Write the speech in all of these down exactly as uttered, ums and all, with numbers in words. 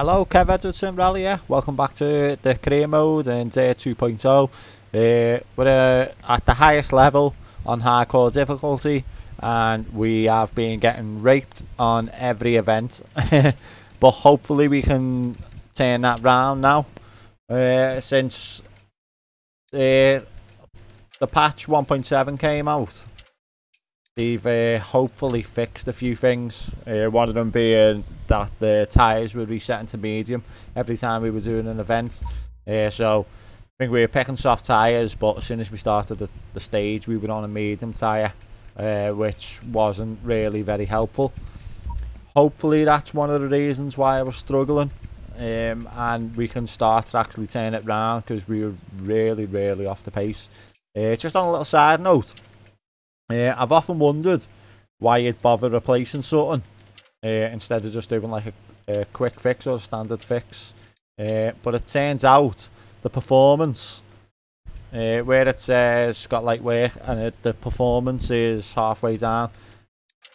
Hello, Kev Edwardson Rallier. Welcome back to the career mode in D R two point oh. Uh, we're uh, at the highest level on hardcore difficulty, and we have been getting raped on every event. But hopefully we can turn that round now. Uh, since uh, the patch one point seven came out, they've uh, hopefully fixed a few things. Uh, one of them being that the tyres were resetting to medium every time we were doing an event. Uh, so I think we were picking soft tyres, but as soon as we started the, the stage, we were on a medium tyre, uh, which wasn't really very helpful. Hopefully that's one of the reasons why I was struggling, um, and we can start to actually turn it round, because we were really, really off the pace. Uh, just on a little side note, Uh, I've often wondered why you'd bother replacing something uh, instead of just doing like a, a quick fix or a standard fix. Uh, but it turns out the performance, uh, where it says got light work and it, the performance is halfway down,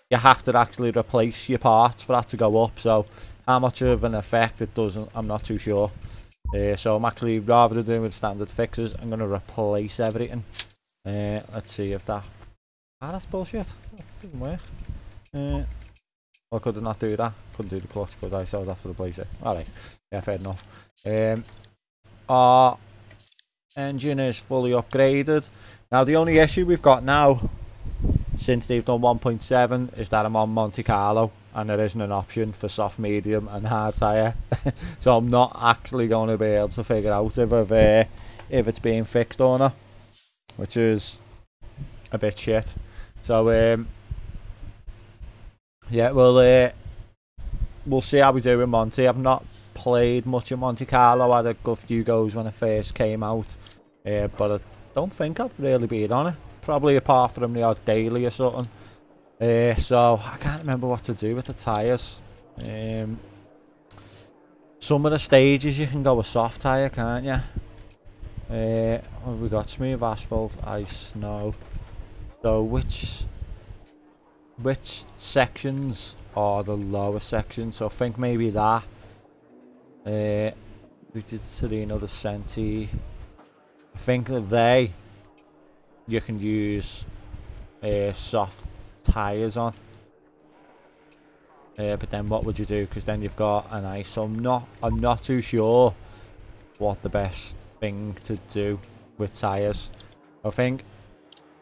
you have to actually replace your parts for that to go up. So how much of an effect it doesn't, I'm not too sure. Uh, so I'm actually, rather than doing standard fixes, I'm going to replace everything. Uh, let's see if that... Ah, that's bullshit. That didn't work. Uh, I could not do that. Couldn't do the clutch, could I? So I'd have to replace it. Alright. Yeah, fair enough. Um, our engine is fully upgraded. Now, the only issue we've got now, since they've done one point seven, is that I'm on Monte Carlo, and there isn't an option for soft, medium, and hard tyre. So I'm not actually going to be able to figure out if, I've, uh, if it's being fixed or not, which is a bit shit. So um, yeah, we'll uh, we'll see how we do in Monte. I've not played much in Monte Carlo. I had a good few goes when it first came out, uh, but I don't think I've really been on it. Probably apart from the odd daily or something. Uh, so I can't remember what to do with the tyres. Um, some of the stages you can go with soft tyre, can't you? Uh, what have we got? Smooth asphalt, ice, snow. So which which sections are the lower sections? So I think maybe that. Uh, we did Torino Descenti. I think that they you can use uh, soft tyres on. Uh, but then what would you do? Because then you've got an ice. So I'm not I'm not too sure what the best thing to do with tyres. I think.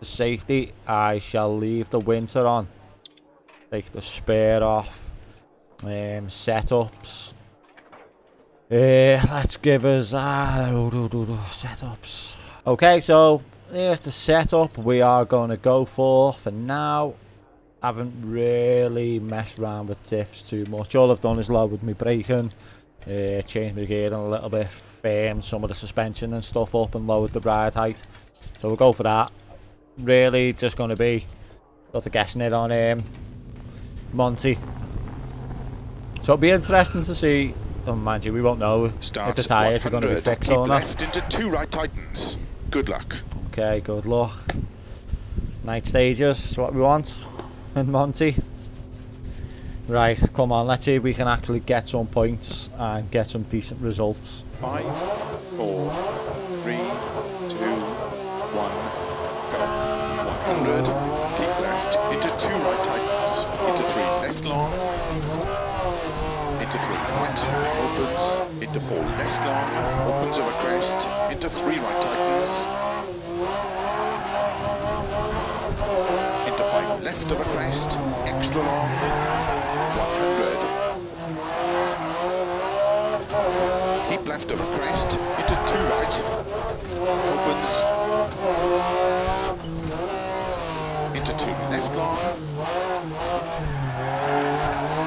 Safety, I shall leave the winter on, take the spare off. Um, setups, uh, let's give us uh, setups. Okay, so here's the setup we are going to go for for now. I haven't really messed around with diffs too much. All I've done is lowered my braking, uh, changed my gearing a little bit, firmed some of the suspension and stuff up, and lowered the ride height. So we'll go for that. Really just going to be sort of guessing it on um, Monty. So it'll be interesting to see. Oh, mind you, we won't know Starts if the tyres are going to be fixed or not. Left into two right tightens. Good luck. Okay, good luck. Night stages is what we want in Monty. Right, come on, let's see if we can actually get some points and get some decent results. Five, four, three, two, one. one hundred, keep left, into two right tightens, into three left long, into three right, opens, into four left long, opens over crest, into three right tightens, into five left over crest, extra long, one hundred, keep left over crest, into two right, opens, into two left long,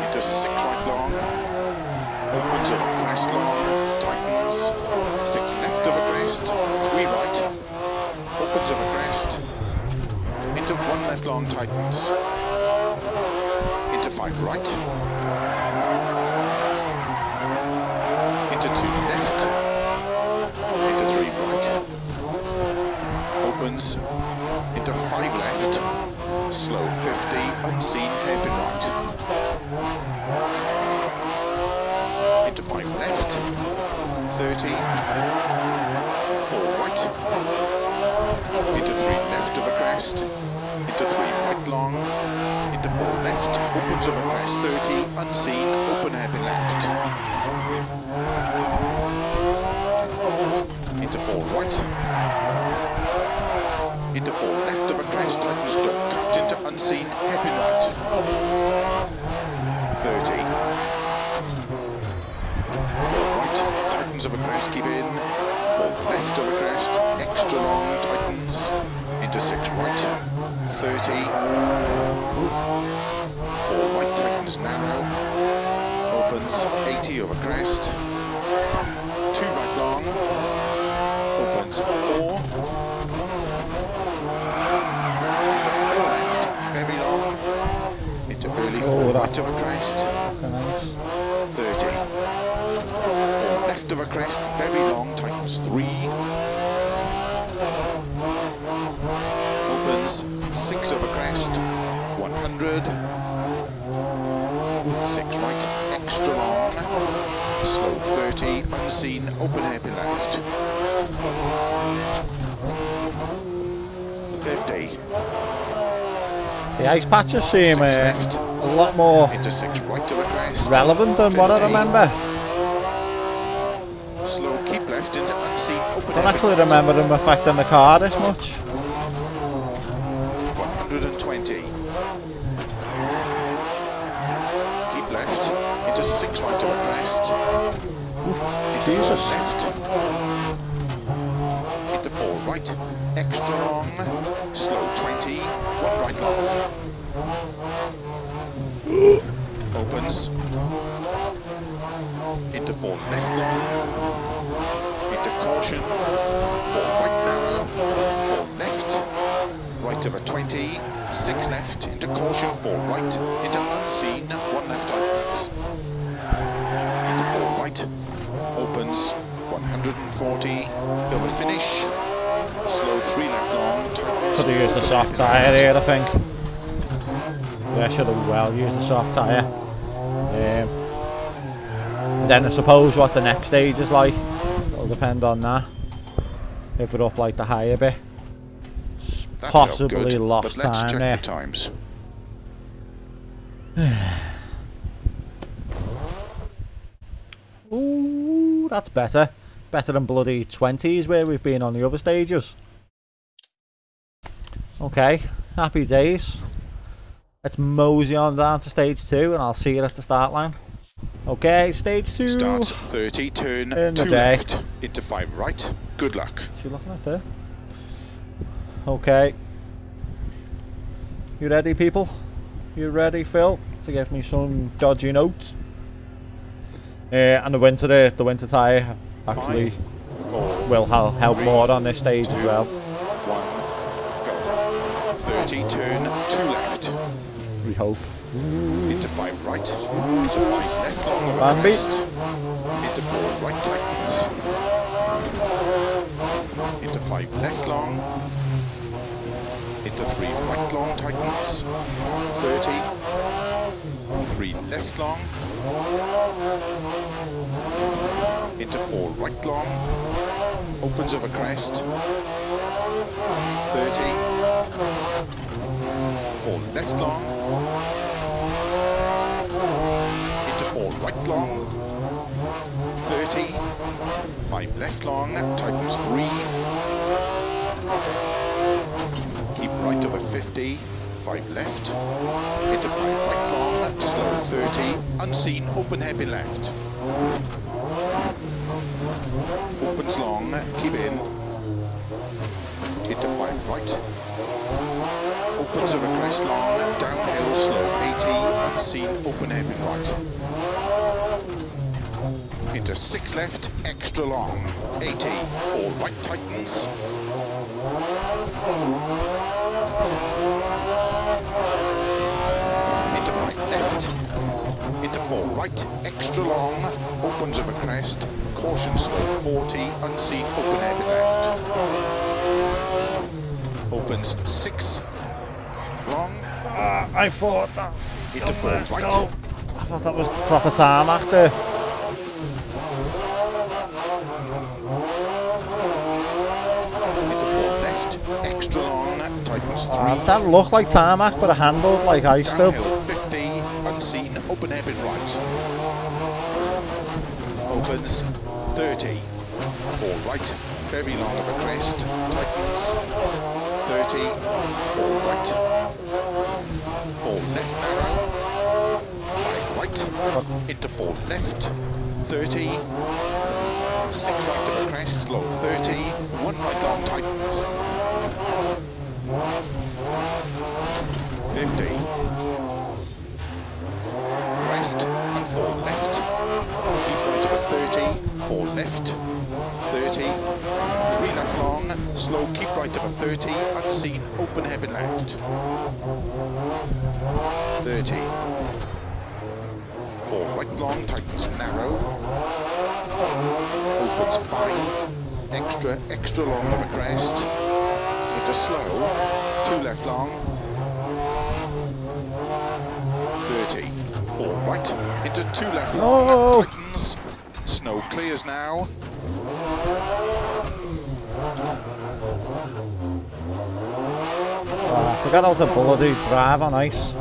into six right long, opens over crest long, tightens, six left over crest, three right, opens over crest, into one left long, tightens, into five right, into two left, into three right, opens, into five left, slow fifty, unseen, hairpin right, into five left, thirty, four right, into three left of a crest, into three right long, into four left, opens of a crest, thirty, unseen, open happy left, into four right, into four left of a crest, tightens door, cut into unseen, happy right, thirty. Of a crest, keep in, four left of a crest, extra long, tightens, into six right, thirty, four right, tightens, narrow, opens, eighty of a crest, two right long, opens, four, into four left, very long, into early four right of a crest, thirty, left of a crest, very long, tightens three, opens six of a crest, one hundred, six right, extra long, slow thirty, unseen, open happy left, fifty. The ice patch is seem uh, left, a lot more into six right of a crest, relevant than fifty. What I remember. Slow, keep left into unseen, open. I don't actually remember them affecting the car this much. one hundred twenty. Keep left into six right to a crest. Into Jesus. Left. Into four right. Extra long. Slow twenty. One right long. Opens. Into four left long, into caution, four right narrow, four left, right of a twenty, six left, into caution, four right, into unseen, one left opens, into four right, opens, one hundred forty, over finish, slow three left long, tightens. Could have used the soft tyre here, I think. Yeah, I should have well used the soft tyre. Um, Then I suppose what the next stage is like, it'll depend on that. If we're up like the higher bit, that possibly good, lost but let's time check there. The times. Ooh, that's better. Better than bloody twenties where we've been on the other stages. Okay, happy days. Let's mosey on down to stage two, and I'll see you at the start line. Okay, stage two. Start thirty, turn two left into five right. Good luck. What's she looking at there? Okay. You ready, people? You ready, Phil, to give me some dodgy notes? Uh, and the winter, uh, the winter tyre actually five, four, will help more on this stage two, as well. One, go. thirty, turn two left. We hope. Into five right, into five left long of a crest, into four right tightens, into five left long, into three right long tightens, thirty, three left long, into four right long, opens of a crest, thirty, four left long, four right long, thirty, five left long, tightens three, keep right over fifty, five left, into five right long, slow thirty, unseen, open happy left, opens long, keep in, into five right, opens over crest long, downhill, slow eighty, unseen, open happy right. Into six left, extra long, eighty, four right tightens, into five left, into four right, extra long, opens of a crest, caution slow forty, unseen, open heavy left, opens six, long, uh, I thought that, into four right, I thought that was proper time after. extra long, tightens three. Uh, that looked like tarmac, but it handled like ice still. fifty, unseen, open air bin right. Opens thirty, four right, very long of a crest, tightens thirty, four right, four left narrow, five right, into four left, thirty, six right of a crest, long thirty, one right long tightens, fifty, crest and four left, keep right of a thirty, four left, thirty, three left long, slow, keep right of a thirty, unseen, open heavy left, thirty, four right long tightens narrow, opens five, extra, extra long of a crest, into slow, two left long, thirty, four right, into two left long, no. Tightens, snow clears now, oh, I forgot how to bloody drive on ice,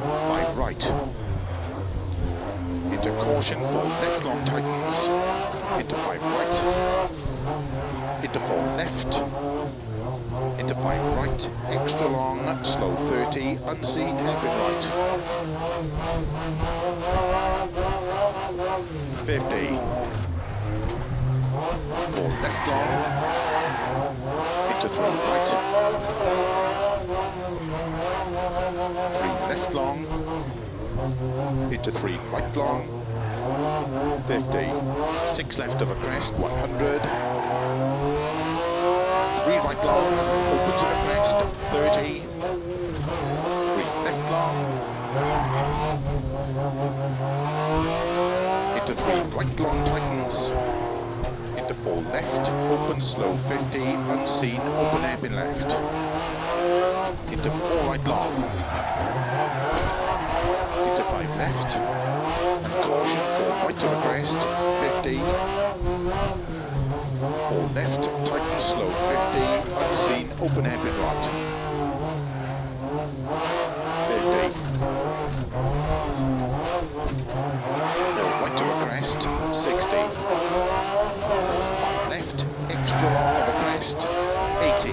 five right, into caution, four left long tightens, into five right, into four left, into five right, extra long, slow thirty, unseen, hairpin right, fifty, four left long, into three right, three left long, into three right long, fifty, six left of a crest, one hundred, three right long, open to the crest, thirty, three left long, into three right long tightens, into four left, open slow, fifty, unseen, open air bin left, into four right long, five left, and caution, four right to the crest, fifty, four left, tighten slow, fifty, unseen, open air bin right, fifty, four right to the crest, sixty, one left, extra long of a crest, eighty,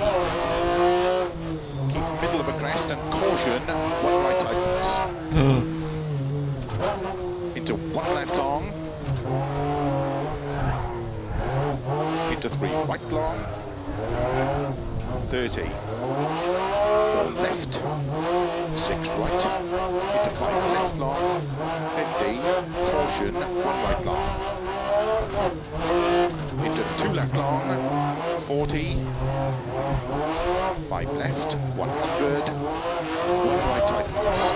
keep middle of a crest and caution, one right tightens. Into one left long, into three right long, thirty, four left, six right, into five left long, fifty, caution, one right long, into two left long, forty, five left, one hundred, one right tightens,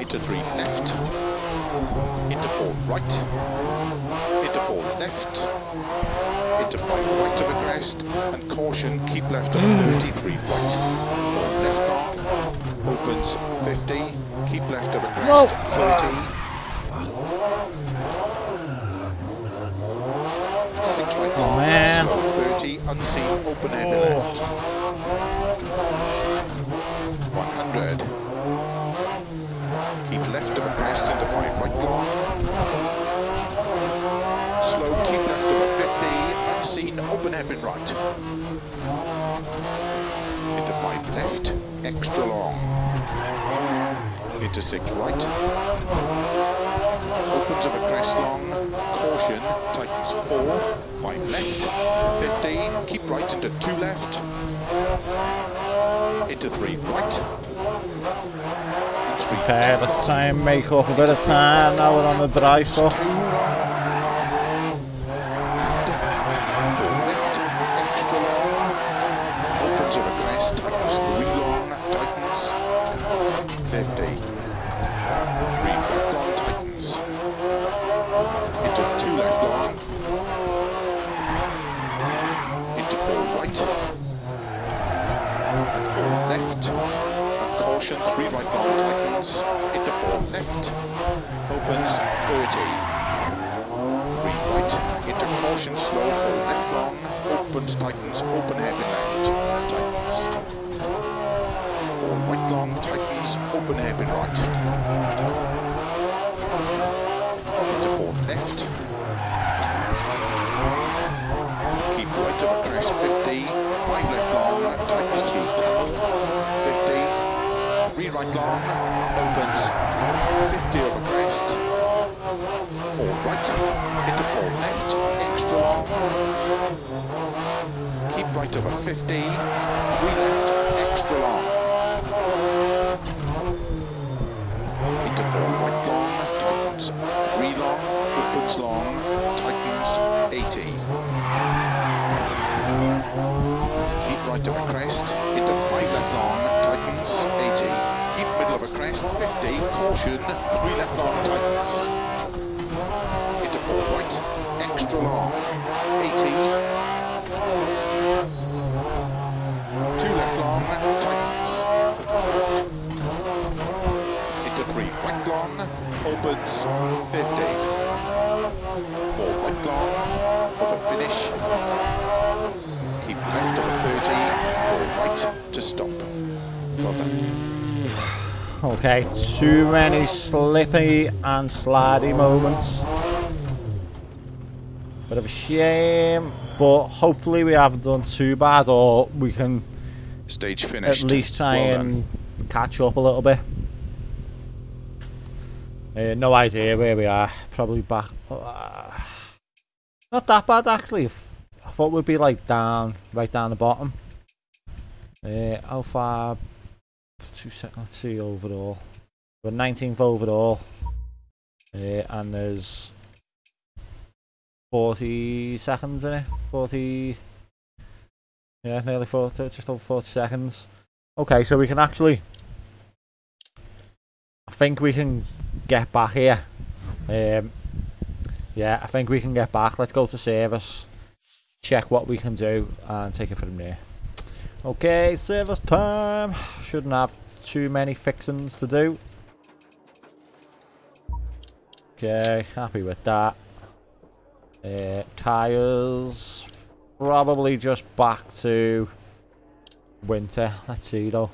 into three left, into four right, into four left, into five right of a crest, and caution, keep left of thirty-three right, four left long, opens fifty, keep left of a crest, thirty, six right long, and slow thirty, unseen, open air to left, one hundred, keep left of a crest into five right long, slow keep left of a fifty, unseen, open air bin right, into five left, extra long, into six right, opens of a crest long, caution, tightens four, five left, fifty, keep right into two left, into three right, okay, let's try and make up a bit of time now we're on the dry stuff. Four left, extra long, opens of a crest, tightens three long, tightens, fifty, three right long, tightens, into two left long, into four right, and four left, three right long tightens, into four left, opens thirty, three right, into caution slow, four left long, opens, tightens, open head and left, tightens. Four right long, tightens, open head and right. Into four left. Keep right over crest, fifty. Five left long, that tightens through. fifty. Three right long, opens. fifty over crest. Four right, into four left, extra long. Keep right over fifty, three left, extra long. Into four right long, tightens, three long, opens long, tightens, eighty. Keep right over crest, into five left long, tightens, eighty. Keep middle over crest, fifty, caution, three left long, tightens. Right, extra long, eighty. Two left long, tightens. Into three right long, opens, fifty. Four right long, over finish. Keep left over thirty, four right to stop. Well done. Okay, too many slippy and slidey moments. Bit of a shame, but hopefully we haven't done too bad, or we can stage finished. At least try well and done. Catch up a little bit. Uh, no idea where we are. Probably back. Uh, not that bad actually. I thought we'd be like down, right down the bottom. Uh, how far? Two seconds. Let's see overall. We're nineteenth overall, uh, and there's forty seconds in it, forty, yeah, nearly forty, just over forty seconds. Okay, so we can actually, I think we can get back here. Um, yeah, I think we can get back. Let's go to service, check what we can do, and take it from there. Okay, service time. Shouldn't have too many fixings to do. Okay, happy with that. Uh, tires probably just back to winter. Let's see though.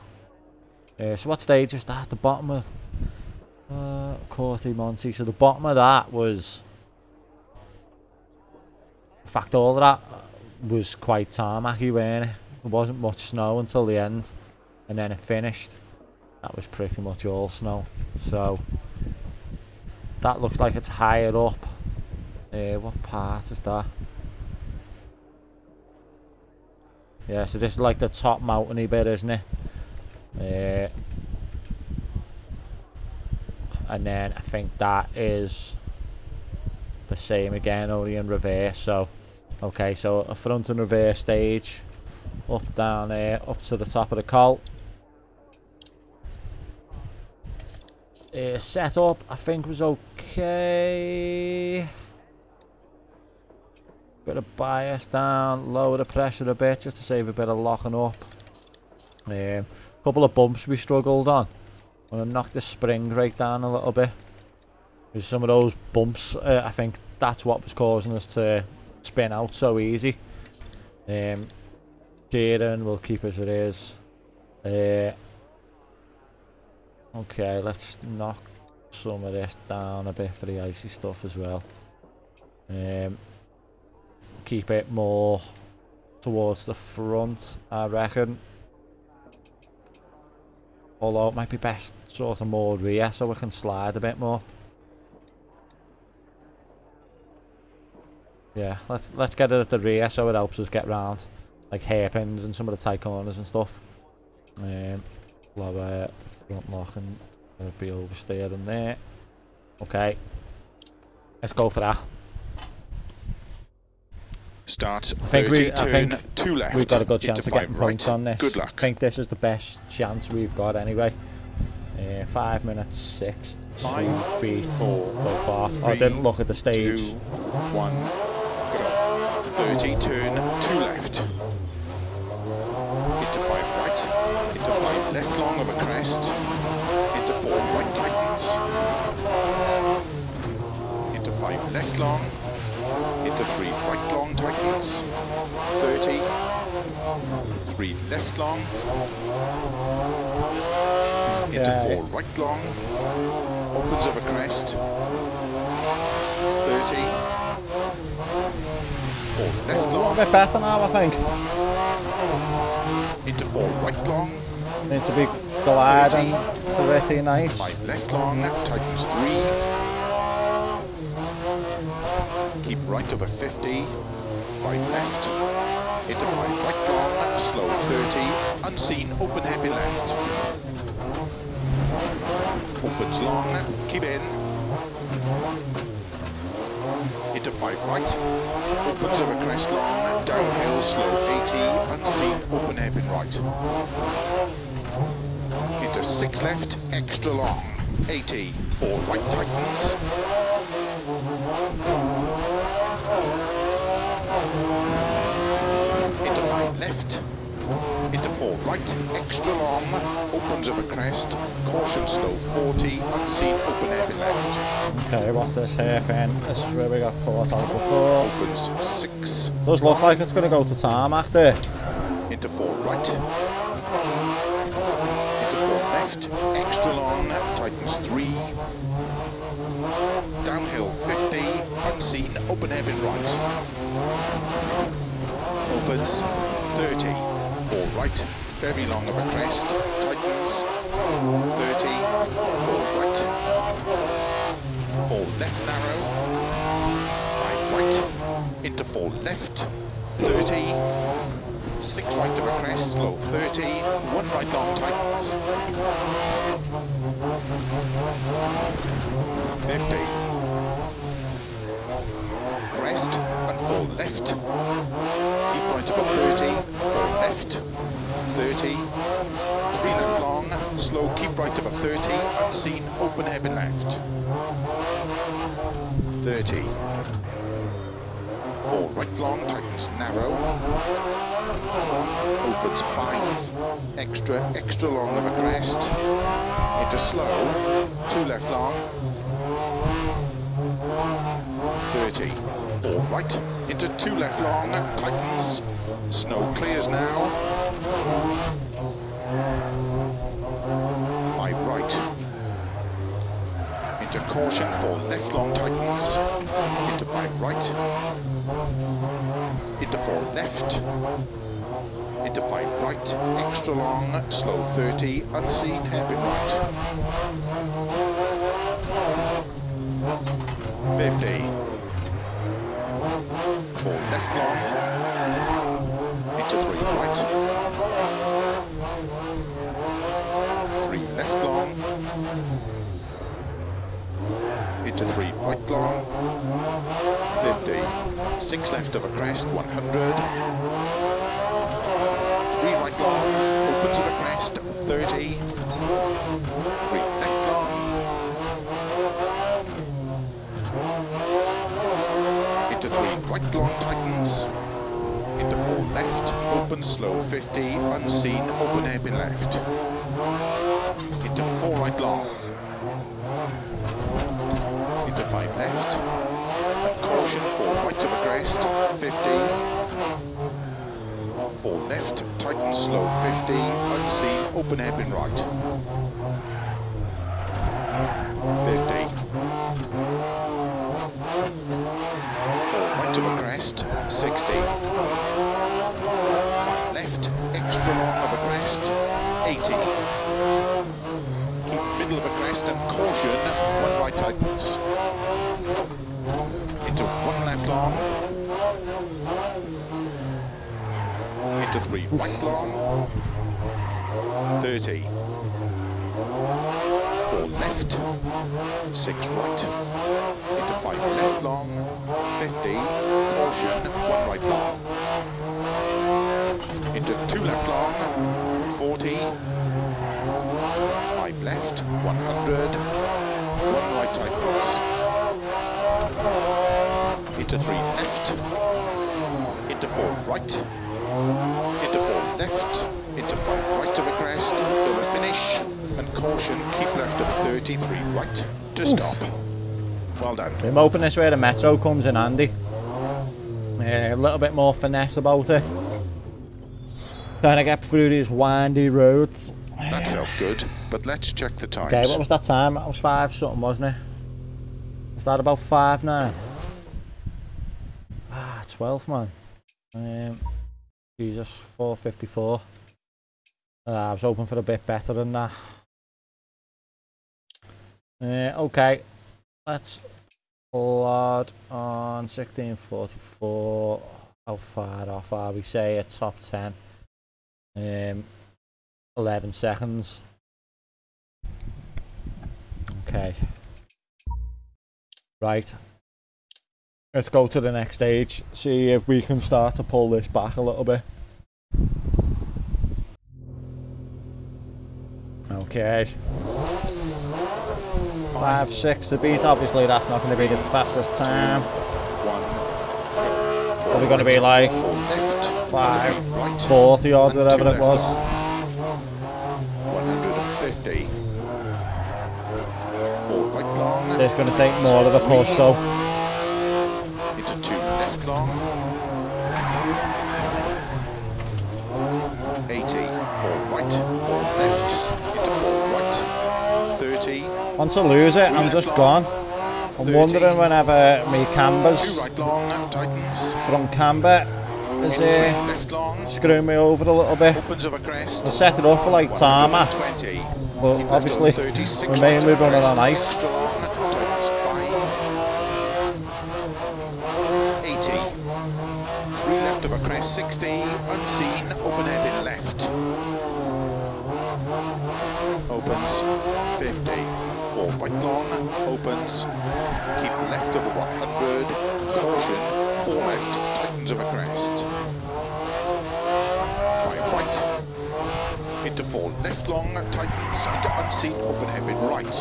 Uh, so what stage is that? The bottom of uh, Corte Monte. So the bottom of that was, in fact, all of that was quite tarmacky, weren't it? There wasn't much snow until the end, and then it finished. That was pretty much all snow. So that looks like it's higher up. Uh, what part is that? Yeah, so this is like the top mountainy bit, isn't it? Uh, and then I think that is the same again, only in reverse. So, okay, so a front and reverse stage, up down there, up to the top of the col. Uh, set up, I think was okay. Bit of bias down, lower the pressure a bit just to save a bit of locking up. A um, couple of bumps we struggled on. I'm going to knock the spring brake down a little bit. Because some of those bumps, uh, I think that's what was causing us to spin out so easy. Um, Gearing we'll keep as it is. Uh, okay, let's knock some of this down a bit for the icy stuff as well. Um, Keep it more towards the front, I reckon. Although it might be best sort of more rear so we can slide a bit more. Yeah, let's let's get it at the rear so it helps us get round like hairpins and some of the tight corners and stuff. Um, lower front lock and it'll be oversteered in there. Okay, let's go for that. Start thirty, turn two left. We've got a good chance of getting points on this. Good luck. I think this is the best chance we've got anyway. Uh, five minutes six. Five, beat four so far. I didn't look at the stage. Two, one, go. Thirty, turn two left. Into five right. Into five left long of a crest. Into four right tightens. Into five left long. Into three right long tightens, thirty, three left long, into yeah. four right long, upwards of a crest, thirty, four left long, a bit faster now I think, into four right long, needs to be gliding, pretty nice, five left long, tightens three, keep right over fifty, five left, into five right long, slow thirty, unseen, open happy left. Opens long, keep in. Into five right, opens over crest long, downhill, slow eighty, unseen, open happy right. Into six left, extra long, eighty, four right tightens. Left, into four right, extra long, opens of a crest, caution slow forty, unseen, open heavy left. Okay, what's this here then? This is where we got four out of four. Opens six. Does look like it's going to go to tarmac there. Into four right, into four left, extra long, tightens three, downhill fifty, unseen, open heavy right. Opens thirty, four right, very long of a crest, tightens, thirty, four right, four left narrow, five right, into four left, thirty, six right of a crest, slow thirty, one right long, tightens, fifty, crest and four left, right above thirty, four left, thirty, three left long, slow, keep right above thirty, unseen, open heavy left, thirty, four right long, tightens narrow, opens five, extra, extra long of a crest, into slow, two left long, thirty, four right, into two left long, tightens, snow clears now, five right, into caution, four left long, tightens, into five right, into four left, into five right, extra long, slow thirty, unseen, hairpin right, fifty, four left long, into three right, three left long, into three right long, fifty, six left of a crest, one hundred, three right long, opens of a crest, thirty, three left long, into three right long, tightens, into four left, open slow fifty, unseen, open hairpin left, into four right long, into five left, and caution, four right to the crest, fifty, four left, tighten slow fifty, unseen, open hairpin right, fifty, of a crest, sixty, left, extra long of a crest, eighty, keep middle of a crest and caution, one right tightens, into one left long, into three right long, thirty, four left, six right, into five left long, fifty, caution, one right long, into two left long, forty, five left, one hundred, one right tightens, into three left, into four right, into four left, into five right of a crest, over finish, and caution, keep left of thirty-three right to stop. Well done. I'm hoping this way the metro comes in handy. Yeah, a little bit more finesse about it. Trying to get through these windy roads. That felt good, but let's check the times. Okay, what was that time? That was five something, wasn't it? Was that about five now? Ah, twelve, man. Um, Jesus, four fifty-four. Uh, I was hoping for a bit better than that. Uh, okay, let's plod on sixteen forty-four. How far off are we? Say at top ten. Um, eleven seconds. Okay. Right. Let's go to the next stage. See if we can start to pull this back a little bit. Okay. Five, six to beat. Obviously, that's not going to be the fastest time. One. Probably going to be like five forty or whatever it was. One hundred and fifty. Four right long. It's going to take more of a push though. Into two left long. Eighty. Four right. Four left. Into four right. Thirty. Once I lose it, I'm just gone. I'm wondering whenever me cambers, front camber, is uh, screwing me over a little bit. I set it up for like tarmac, but obviously we're mainly running on ice. Three left of a crest, sixty, unseen, open head in left. Opens, fifty. Four right long, opens, keep left of a one hundred, caution, four left, tightens of a crest. Five right, into four left long, tightens, into unseen, open heavy right.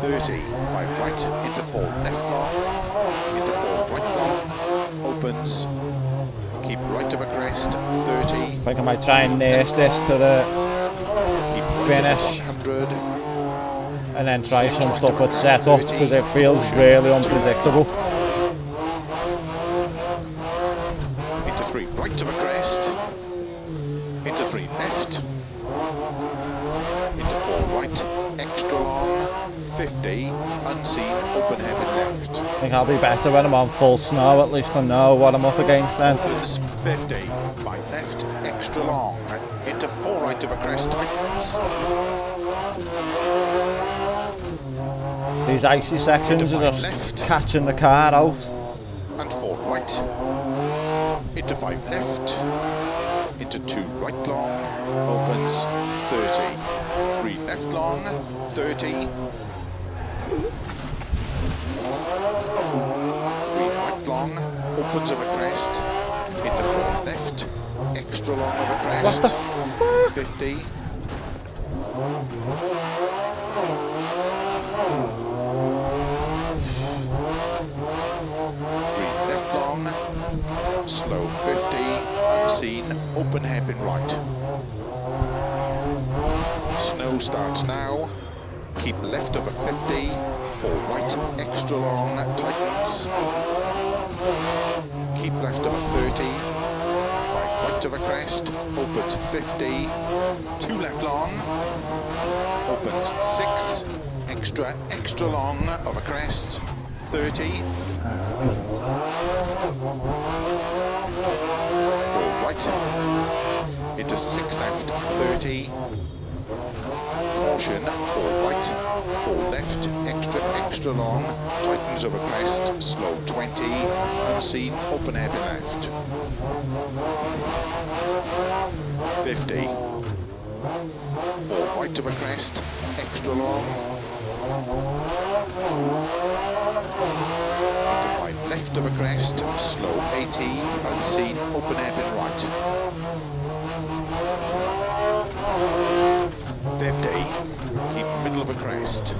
thirty, five right, into four left long, into four right long, opens. Keep right of a crest, thirty. I think I might try and nurse this to the finish and then try some stuff with setup because it feels really unpredictable. Into three right of a crest, into three left, into four right, extra long, fifty, unseen, open heaven left. I think I'll be better when I'm on full snow, at least I know what I'm up against then. fifty, five left, extra long, into four right of a crest, tightens. These icy sections are just left, catching the car out. And four right, into five left, into two right long, opens, thirty, three left long, thirty. Long, opens of a crest, hit the four left, extra long of a crest, what the fifty. Three left long, slow fifty, unseen, open hairpin right. Snow starts now, keep left of a fifty, four right, extra long, tightens. Keep left of a thirty, five right of a crest, opens fifty, two left long, opens six, extra, extra long of a crest, thirty, four right, into six left, thirty, caution, four right, four left, extra, extra long, tightens of a crest, slow twenty, unseen, open air left. fifty, four right of a crest, extra long, into five left of a crest, slow eighty, unseen, open air right. fifty, keep middle of a crest,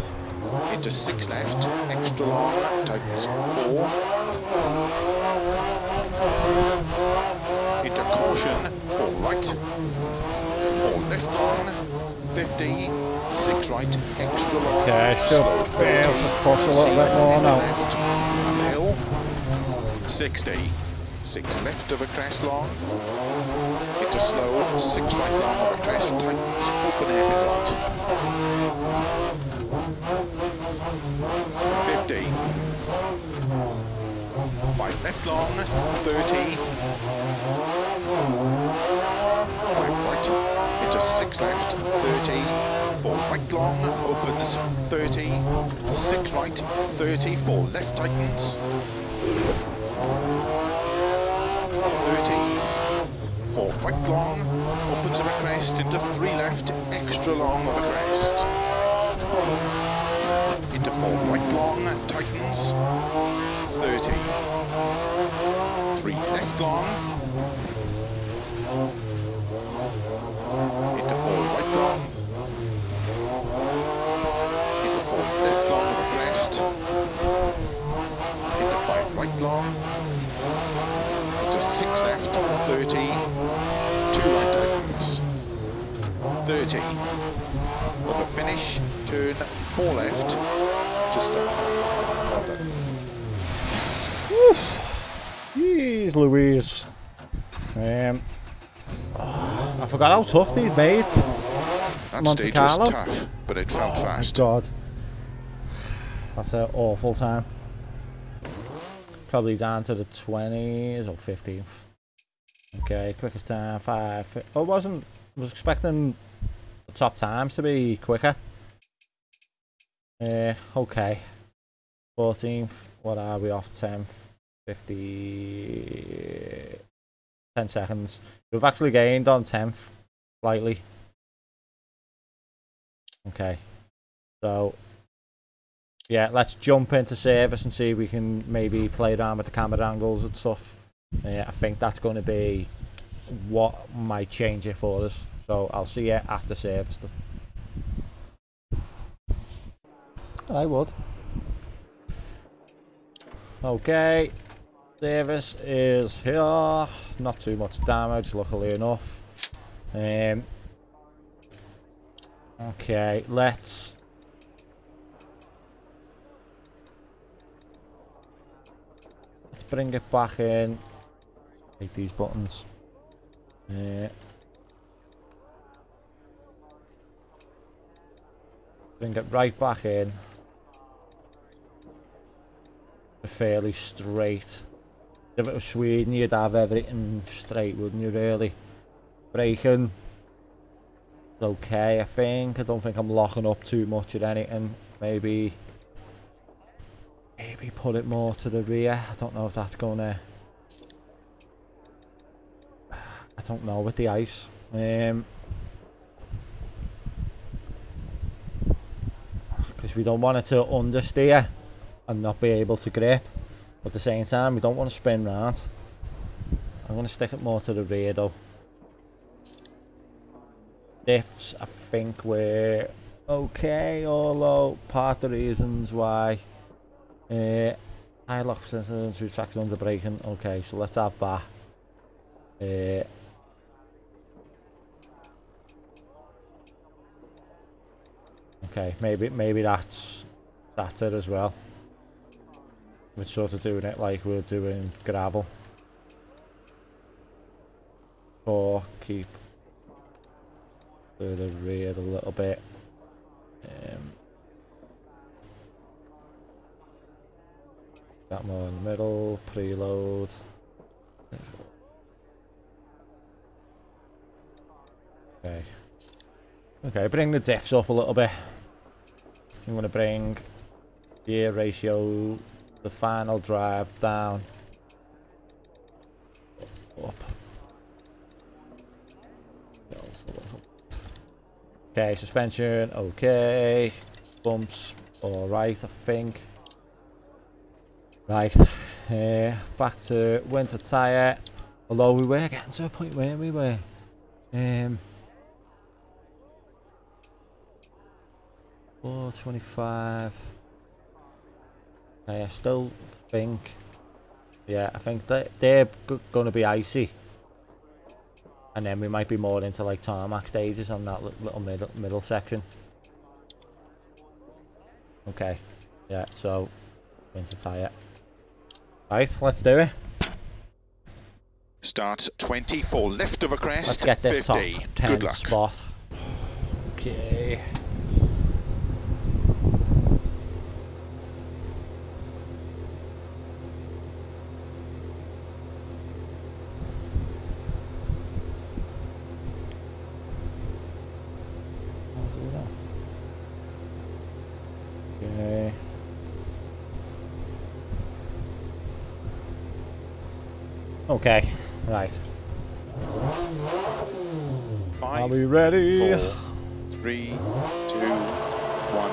into six left, extra long, tightens four, into caution, four right, four left long, fifty, six right, extra long, yeah, slow, forty, a little bit more now. Left, uphill, sixty. Six left of a crest long, into slow, six right long of a crest, tightens, open air lot. fifty. Five left long, thirty. Five right, into six left, thirty. Four right long, opens, thirty, six right, thirty, four left tightens, thirty, four right long, opens of a crest into three left, extra long of a crest, into four right long, tightens, thirty, three left long, into four right long, right long, into six left, thirty, two right tightens, thirty, over finish, turn, four left, to stop. Woo! Jeez Louise. Um, I forgot how tough they'd made. That Monte stage Carlo. Was tough, but it felt oh, fast. My God. That's an awful time. Probably down to the twenties or fifteenth. Okay, quickest time five. Oh, wasn't was expecting the top times to be quicker. Yeah, uh, okay. fourteenth. What are we off? Tenth. Fifty. Ten seconds. We've actually gained on tenth, slightly. Okay. So. Yeah, let's jump into service and see if we can maybe play around with the camera angles and stuff. Yeah, I think that's going to be what might change it for us. So I'll see you after service. I would. Okay, service is here. Not too much damage, luckily enough. Um. Okay, let's. Bring it back in. Take these buttons. Uh, bring it right back in. Fairly straight. If it was Sweden, you'd have everything straight, wouldn't you? Really. Braking. Okay, I think. I don't think I'm locking up too much at anything. Maybe. Maybe put it more to the rear. I don't know if that's gonna. I don't know with the ice. Um, because we don't want it to understeer and not be able to grip. But at the same time, we don't want to spin round. I'm gonna stick it more to the rear though. Diffs, I think we're okay. Although part of the reasons why. Uh, high lock sensor, two tracks under braking. Okay, so let's have that. Uh, okay, maybe maybe that's that's it as well. We're sort of doing it like we're doing gravel. Or keep to the rear a little bit. Um, That more in the middle, preload. Okay. Okay, bring the diffs up a little bit. I'm gonna bring gear ratio, the final drive down. Up. Okay, suspension, okay. Bumps, alright, I think. Right, uh, back to winter tyre, although we were getting to a point where we were. Um, four twenty-five. Okay, I still think, yeah, I think that they're going to be icy. And then we might be more into like tarmac stages on that little middle, middle section. Okay, yeah, so winter tyre. Nice, let's do it. Start twenty-four, left of a crest, let's get this fifty. Top ten good luck. Spot. Okay. Okay, right. Five, Are we ready? Four, three, two, one,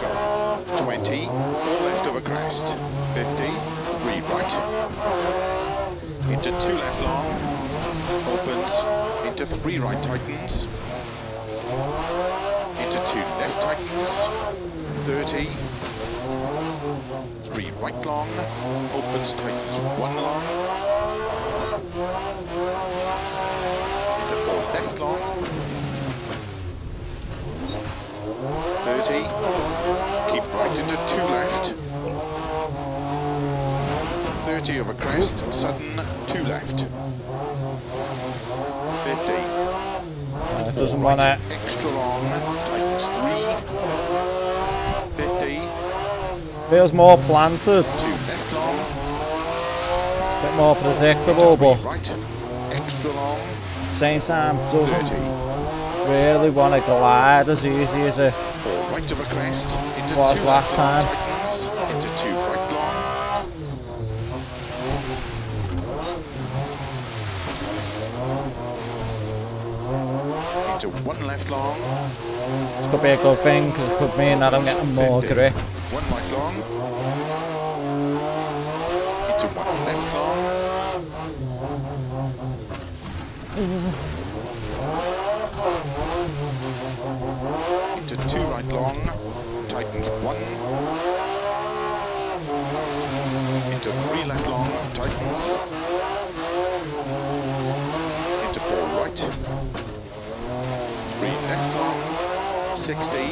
go. twenty, four left of a crest. fifty, three right. Into two left long. Opens. Into three right tightens. Into two left tightens. thirty. three right long. Opens tightens one long. Left long, thirty, keep right into two left, thirty over crest, sudden, two left, fifty, uh, doesn't right, matter. Extra long, tightens three, fifty, feels more planted, two left long, a bit more predictable, but right, extra long, Saint Sam doesn't thirty. Really want to glide as easy as it right of a crest into was two last time. Into two right long. Into one left long. This could be a good thing because it could mean that I'm getting more grip. One right long. Into one left long. Into two right long, tightens one. Into three left long, tightens. Into four right. Three left long, sixty.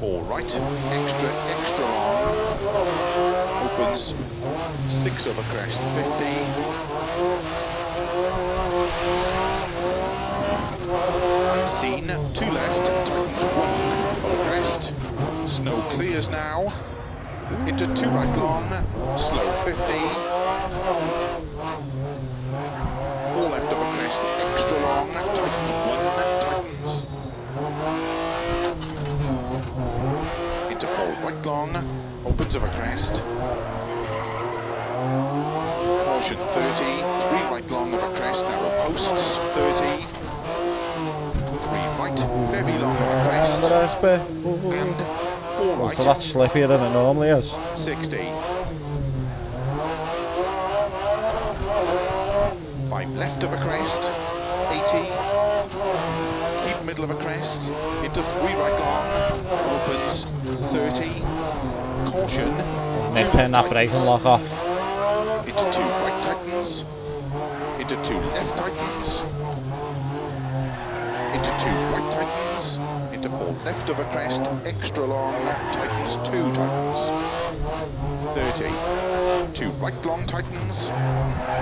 Four right, extra, extra long. Opens, six over crest, fifty. Unseen, two left, tightens one, over crest, snow clears now, into two right long, slow fifty, four left over crest, extra long, tightens one, tightens, into four right long, opens over crest, caution thirty, three right long over crest, narrow posts, thirty, right, very long of a crest, and four right. So that's slippier than it normally is. sixty. five left of a crest, eighty. Keep middle of a crest, into three right long, opens, thirty. Caution. Nick, turn that brake and lock off. Into two right tightens, into two left tightens. Into two right tightens, into four left of a crest, extra long, tightens two tightens, thirty, two right long tightens,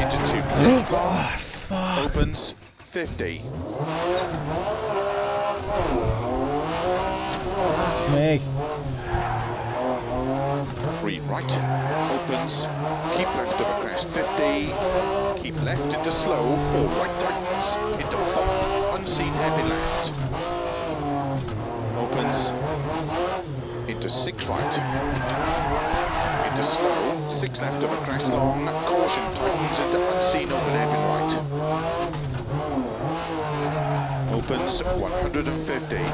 into two left long, opens, fifty. Hey. Three right, opens, keep left of a crest, fifty, keep left into slow, four right tightens, into pop. Unseen heavy left. Opens. Into six right. Into slow. Six left of a crest long. Caution tightens into unseen open heavy right. Opens one hundred fifty.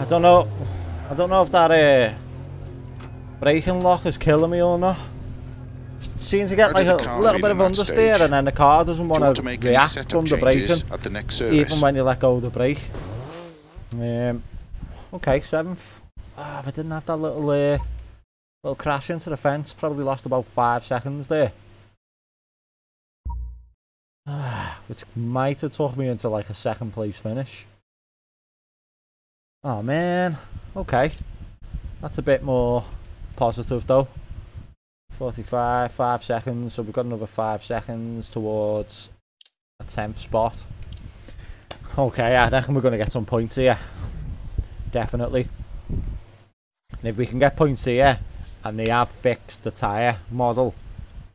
I don't know. I don't know if that uh, braking lock is killing me or not. Seems to get like a little bit of understeer, and then the car doesn't want to react under braking, even when you let go of the brake. Um, okay, seventh. Ah, if I didn't have that little uh, little crash into the fence, probably lost about five seconds there. which might have took me into like a second place finish. Oh man, okay, that's a bit more positive though. forty-five, five seconds, so we've got another five seconds towards a tenth spot. Okay, I reckon we're going to get some points here, definitely. And if we can get points here, and they have fixed the tyre model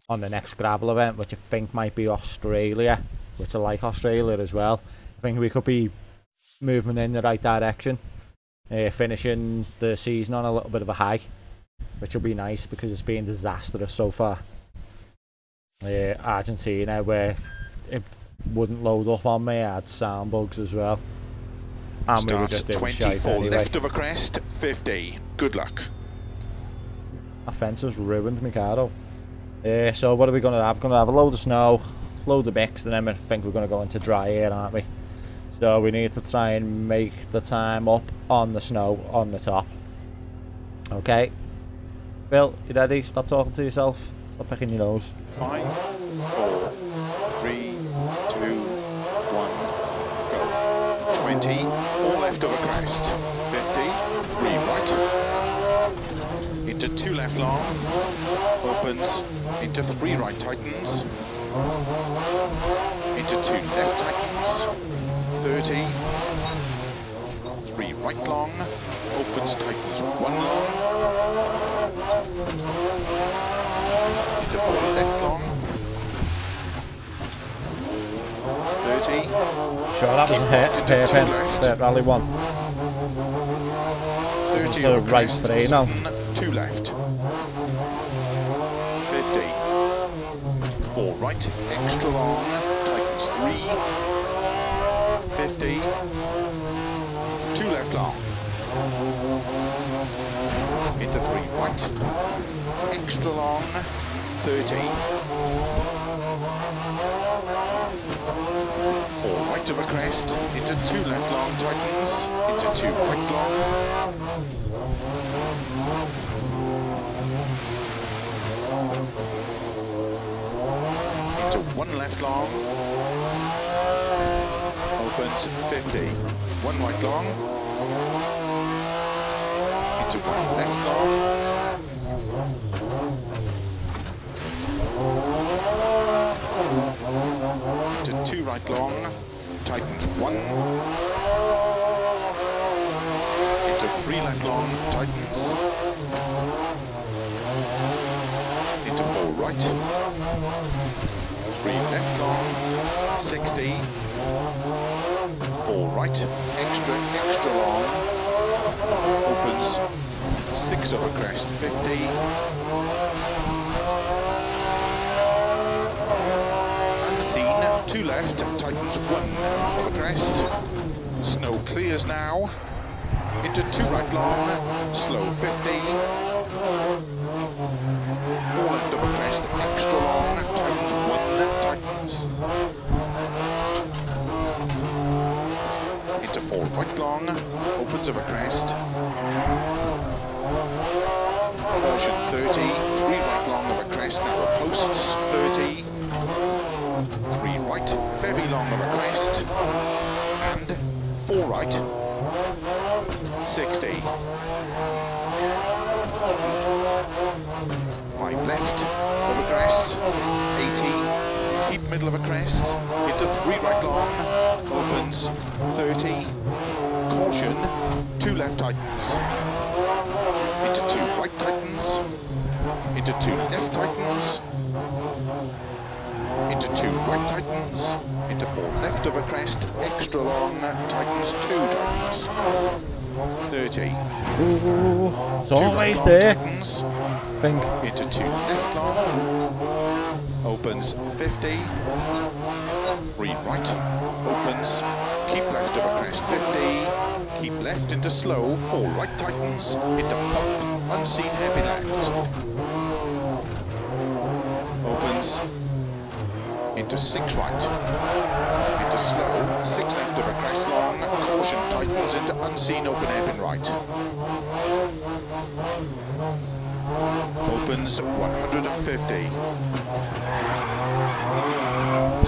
on the next gravel event, which I think might be Australia, which I like Australia as well. I think we could be moving in the right direction, uh, finishing the season on a little bit of a high, which will be nice because it's been disastrous so far. Uh, Argentina, where it wouldn't load up on me, I had sound bugs as well. And starts we were just twenty-four anyway. Left of a crest, fifty. Good luck. My fence has ruined my car though. Uh, so what are we going to have? Going to have a load of snow, load of mixed, and then I think we're going to go into dry air, aren't we? So we need to try and make the time up on the snow on the top. Okay. Phil, you ready? Stop talking to yourself. Stop picking your nose. Five, four, three, two, one, go. Twenty, four left of a crest. Fifty, three right. Into two left long. Opens. Into three right tightens. Into two left tightens. Thirty. Three right long. Opens tightens one long. Into four left long. Thirty. Sure, that wasn't hurt. Hairpin. Left. Rally one. Thirty over right three now. Two left. Fifty. Four right. Extra long. Tightens three. Fifty. Two left long. Into three right, extra long, thirty. Four right of a crest, into two left long tightens, into two right long. Into one left long, opens fifty. One right long. Into one left long. Into two right long. Tightens one. Into three left long. Tightens. Into four right. Three left long. Sixty. Four right. Extra, extra long. Opens six over crest, fifty. Unseen, two left, tightens one over crest. Snow clears now. Into two right long, slow fifty. Four left over crest, extra long, tightens one, tightens. Into four right long, opens of a crest. Caution thirty, three right long of a crest, narrow posts thirty. Three right, very long of a crest. And four right, sixty. Five left of a crest, eighty. Keep middle of a crest, into three right long, opens, thirty, caution, two left tightens, into two right tightens, into two left tightens, into two right tightens, into four left of a crest, extra long, tightens, two tightens, thirty. Ooh, it's always there. Think. Into two left long. Opens fifty. Three right. Opens. Keep left of a crest fifty. Keep left into slow. Four right tightens. Into bump. Unseen heavy left. Opens. Into six right. Into slow. Six left of a crest long. Caution tightens into unseen open hairpin right. Opens one hundred fifty.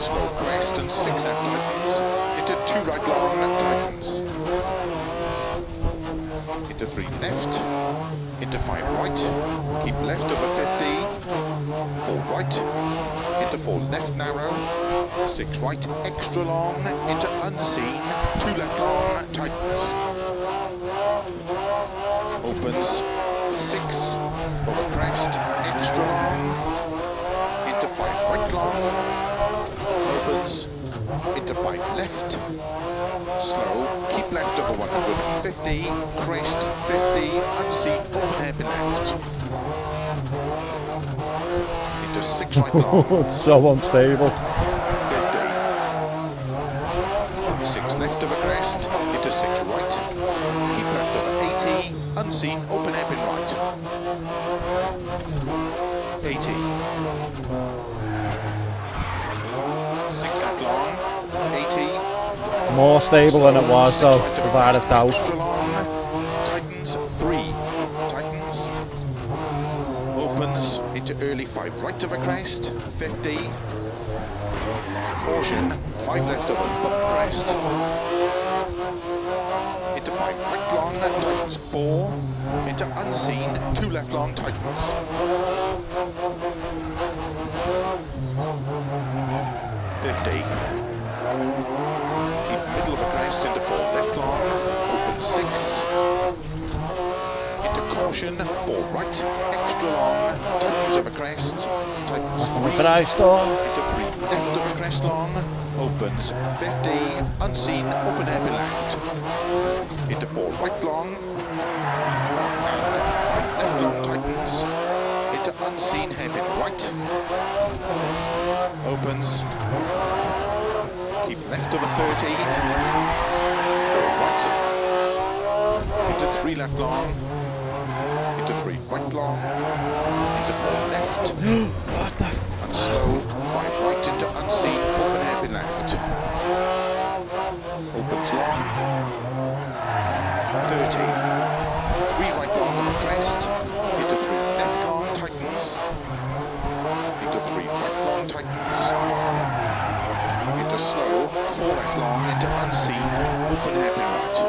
Slow crest. and six left tightens, into two right long left tightens, into three left, into five right, keep left over fifty, four right, into four left narrow, six right extra long, into unseen, two left long tightens, opens, six over crest, extra long, into five right long, opens, into five left, slow, keep left over one hundred fifty, crest fifty, unseen, open hairpin left, into six right long, so unstable, fifty, six left over crest, into six right, keep left over eighty, unseen, open hairpin right, eighty, six left long, eighty. More stable than it was though, without a doubt. Tightens, three. Tightens. Opens into early five right of a crest, fifty. Caution, five left of a bump crest. Into five right long, tightens, four. Into unseen, two left long, tightens. fifty. Keep middle of a crest into four left long, open six, into caution, four right, extra long, tightens of a crest, tightens three, into three left of a crest long, opens fifty, unseen, open hairpin left, into four right long, and left long tightens, into unseen hairpin right, opens, keep left over thirty, four right, into three left long, into three right long, into four left, what the f and slow, five right into unseen, open hairpin left, opens long, thirty, three right long on the crest, into three left long tightens, into three right long tightens, into slow, four left long, into unseen, open hairpin right,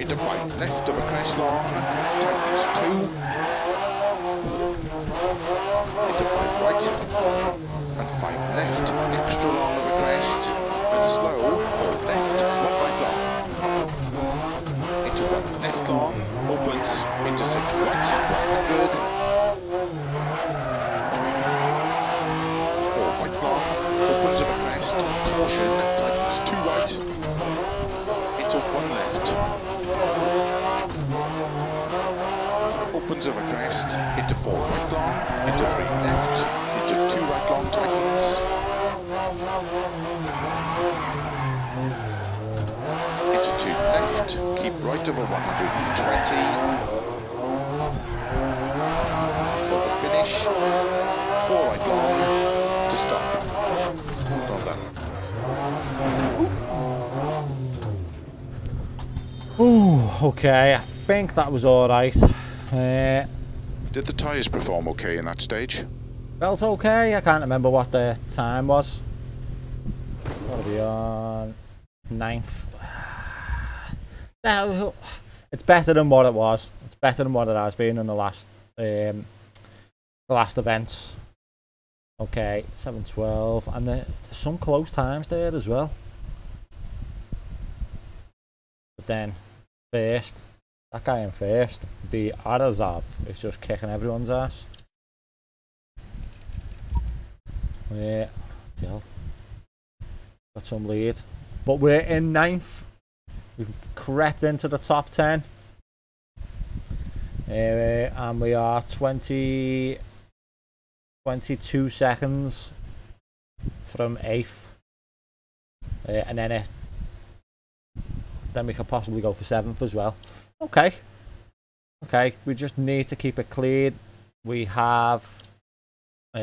into five left of a crest long, tightens two, into five right, and five left, extra long of a crest, and slow, four left, one right long, into one left long, opens, into six right, one hundred, caution, tightens two right, into one left, opens over crest, into four right long, into three left, into two right long tightens, into two left, keep right over one hundred twenty, for the finish, four right long, to stop. Oh, okay, I think that was alright. Uh, Did the tyres perform okay in that stage? Felt okay, I can't remember what the time was. Gotta be on ninth. No, it's better than what it was. It's better than what it has been in the last um, the last events. Okay, seven twelve, and there, there's some close times there as well. But then, first, that guy in first, the Arazov, is just kicking everyone's ass. Yeah, still got some lead. But we're in ninth. We've crept into the top ten. Uh, and we are twenty... twenty-two seconds from eighth, uh, and then, uh, then we could possibly go for seventh as well. Okay, okay, we just need to keep it clean. We have, uh,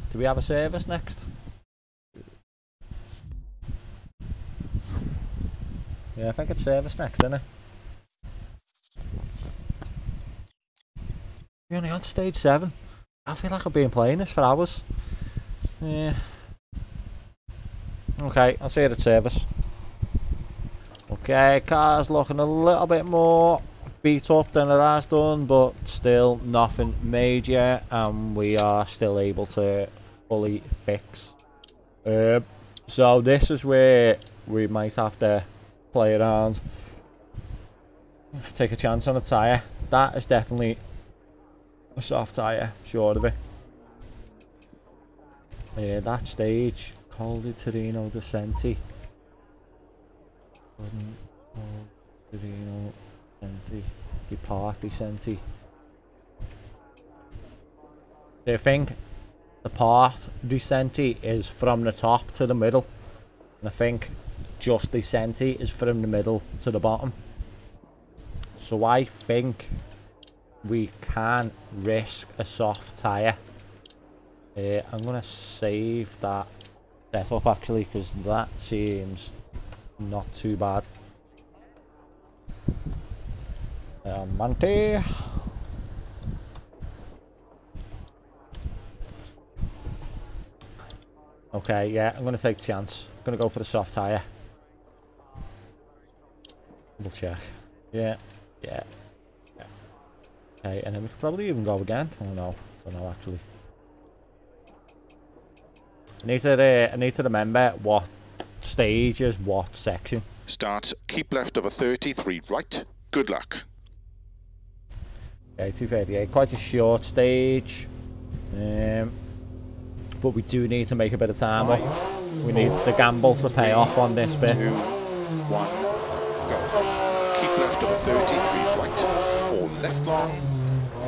do we have a service next? Yeah, I think it's service next, isn't it? We're only on stage seven. I feel like I've been playing this for hours. Yeah. Okay, I'll see you at service. Okay, car's looking a little bit more beat up than it has done, but still nothing major, and we are still able to fully fix. Uh, so this is where we might have to play around, take a chance on a tyre. That is definitely a soft tyre, sure of it. Yeah, that stage called the Torino Descenti. Torino Descenti. Depart Descenti. They think the part Descenti is from the top to the middle, and I think just Descenti is from the middle to the bottom. So I think we can risk a soft tyre. Uh, I'm going to save that setup actually, because that seems not too bad. Uh, Monte. Okay, yeah, I'm going to take a chance. I'm going to go for the soft tyre. Double check. Yeah, yeah, yeah. Okay, and then we could probably even go again. I don't know. I don't know actually. I need, to, uh, I need to remember what stage is what section. Start, keep left of a thirty-three right. Good luck. Okay, two thirty-eight, quite a short stage. Um, but we do need to make a bit of time. Five, we four, need the gamble to pay three, off on this bit. Two, one, go. Keep left of a thirty-three right. Four left long,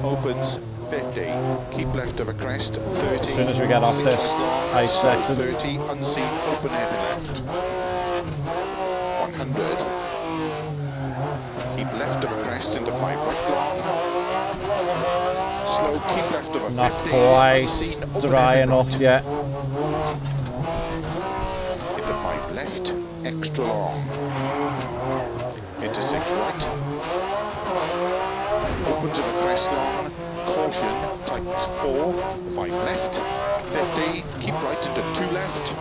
opens. fifty, keep left of a crest, thirty, as soon as we get off this ice section, thirty, unseen, open heavy left, one hundred, keep left of a crest into five right long, slow, keep left of a not fifty, quite unseen, open dry enough right. Yet, into five left, extra long, into six right, opens of a crest long, caution, tightens four, five left, fifty, keep right into two left,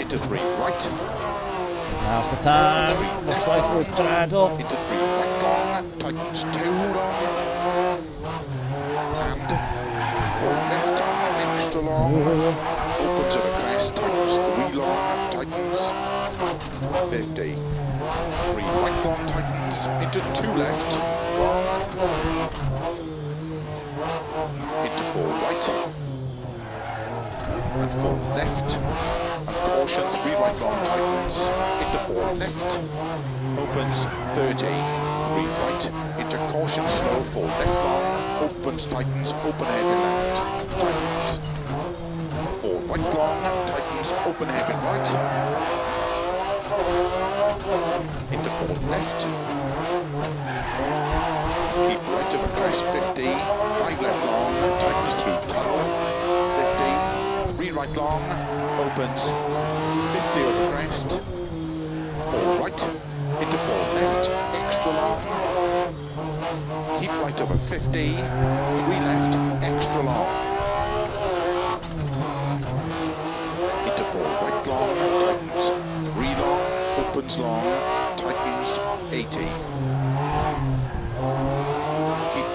into three right. Now's the time, looks like we're tied up. Into three right long, tightens two long, and four left, extra long, open to the crest, tightens three long, tightens fifty, three right long, tightens into two left. Into four right and four left and caution three right long tightens into four left opens thirty three right into caution slow four left long opens tightens open heavy left tightens four right long tightens open heavy right into four left. Keep right of a crest fifty, five left long, tightens through tunnel, fifty, three right long, opens, fifty over crest, four right, into four left, extra long, keep right of a fifty, three left, extra long, into four right long, tightens, three long, opens long, tightens, eighty.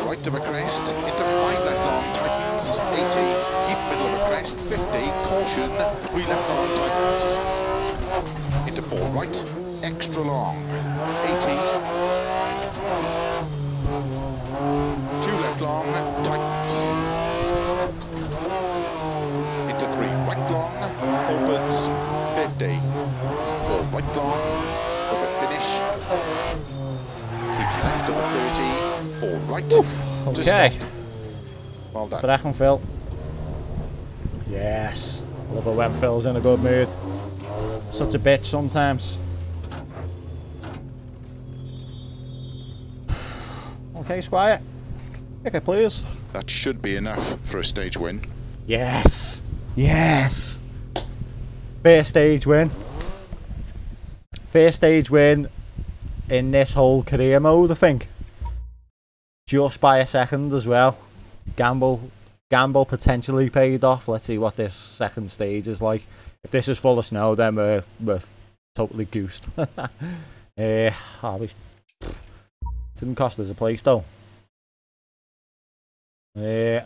Right of a crest, into five left long, tightens, eighty, keep middle of a crest, fifty, caution, three left long, tightens, into four right, extra long, eighty, two left long, tightens, into three right long, opens, fifty, four right long, with a finish, keep left of a thirty, four right. Oof, okay. Well done. Track on Phil. Yes. Love it when Phil's in a good mood. Such a bitch sometimes. Okay, Squire. Okay, please. That should be enough for a stage win. Yes. Yes. First stage win. First stage win in this whole career mode, I think. Just by a second as well. Gamble gamble potentially paid off. Let's see what this second stage is like. if this is full of snow, then we're, we're totally goosed. uh, at least pff, didn't cost us a place though. Uh,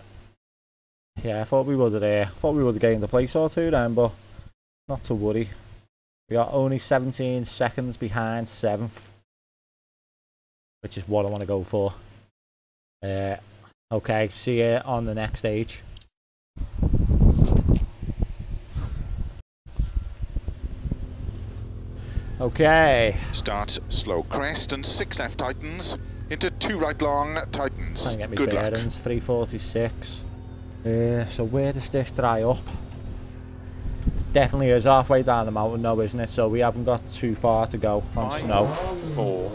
yeah, I thought we would have uh, thought we would have gained a place or two then, but not to worry. We are only seventeen seconds behind seventh, which is what I want to go for. Uh, okay, see you on the next stage. Okay. Start slow crest and six left tightens into two right long tightens. Trying to get me good bearings. Luck. three forty-six. Uh, so where does this dry up? It definitely is halfway down the mountain now, isn't it? So we haven't got too far to go on Five, snow. Four,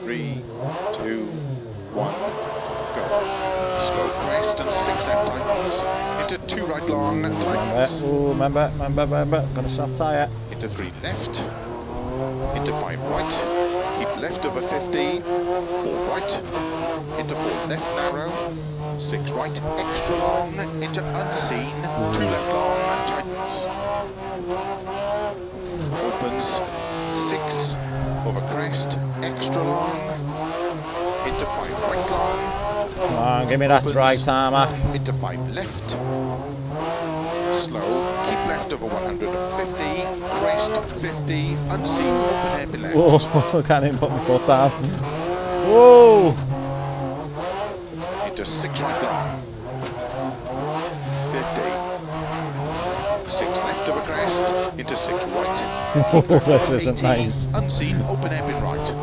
three, two, one, go. Slow crest and six left tightens into two right long tightens. Remember, ooh, remember, remember, remember. Got a soft tyre. Into three left. Into five right, keep left over fifty, four right, into four left narrow, six right extra long, into unseen, two left long, tightens. Opens, six, over crest, extra long, into five right long. Come on, give me that dry timer. Into five left, slow. Left over one hundred fifty, crest fifty, unseen, open air below. Whoa, I can't even put my foot down. Whoa! Into six right long. fifty. six left over crest, into six right. Keep left this isn't eighty, nice. Unseen, open air bin right.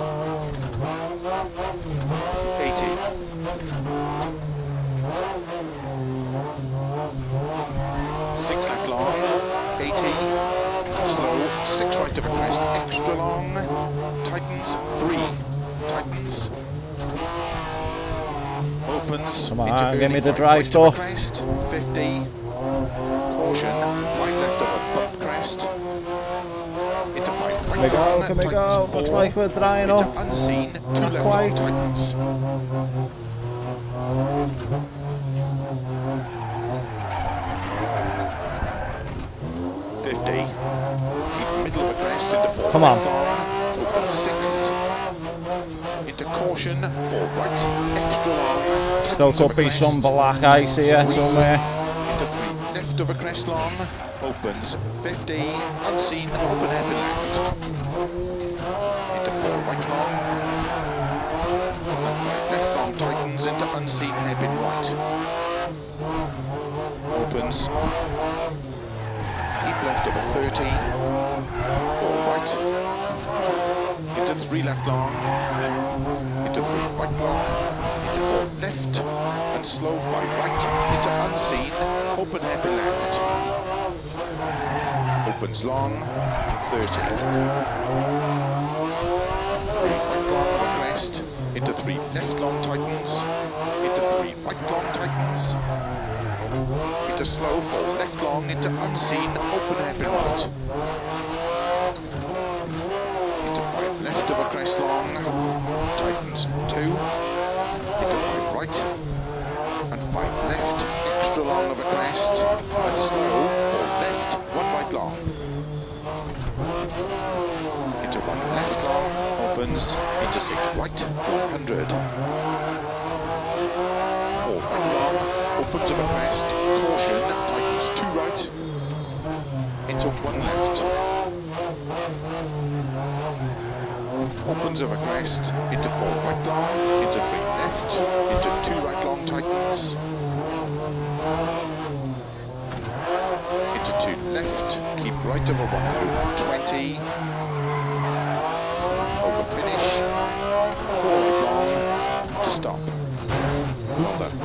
eighty. six left long, eighty, slow, six right of a crest, extra long, tightens, three, tightens, opens, come on, give me the dry right stuff, crest, fifty, caution, five left of a bump crest, into five right long, can we go, can we go, looks like we're drying up, into unseen, two left long, tightens, fifty, keep middle of a crest into four come on. Long, open six, into caution, four right, extra long, still could be crest, some black ice here three, somewhere, into three left of a crest long, opens fifty, unseen, open air to left, into four right long, and five left long tightens into unseen hairpin right, opens, keep left of a thirty, four right, into three left long, into three right long, into four left, and slow five right, into unseen, open happy left, opens long, thirty, three right long of a crest, into three left long tightens, into three right long tightens, into slow, four left long, into unseen, open hairpin right. Into five left of a crest long, tightens two, into five right, and five left, extra long of a crest, and slow, four left, one right long. Into one left long, opens, into six right, one hundred. Opens of a crest, caution, tightens two right, into one left. Opens of a crest, into four right long, into three left, into two right long, tightens. Into two left, keep right over one hundred twenty. Over finish, four right long, to stop. Well done.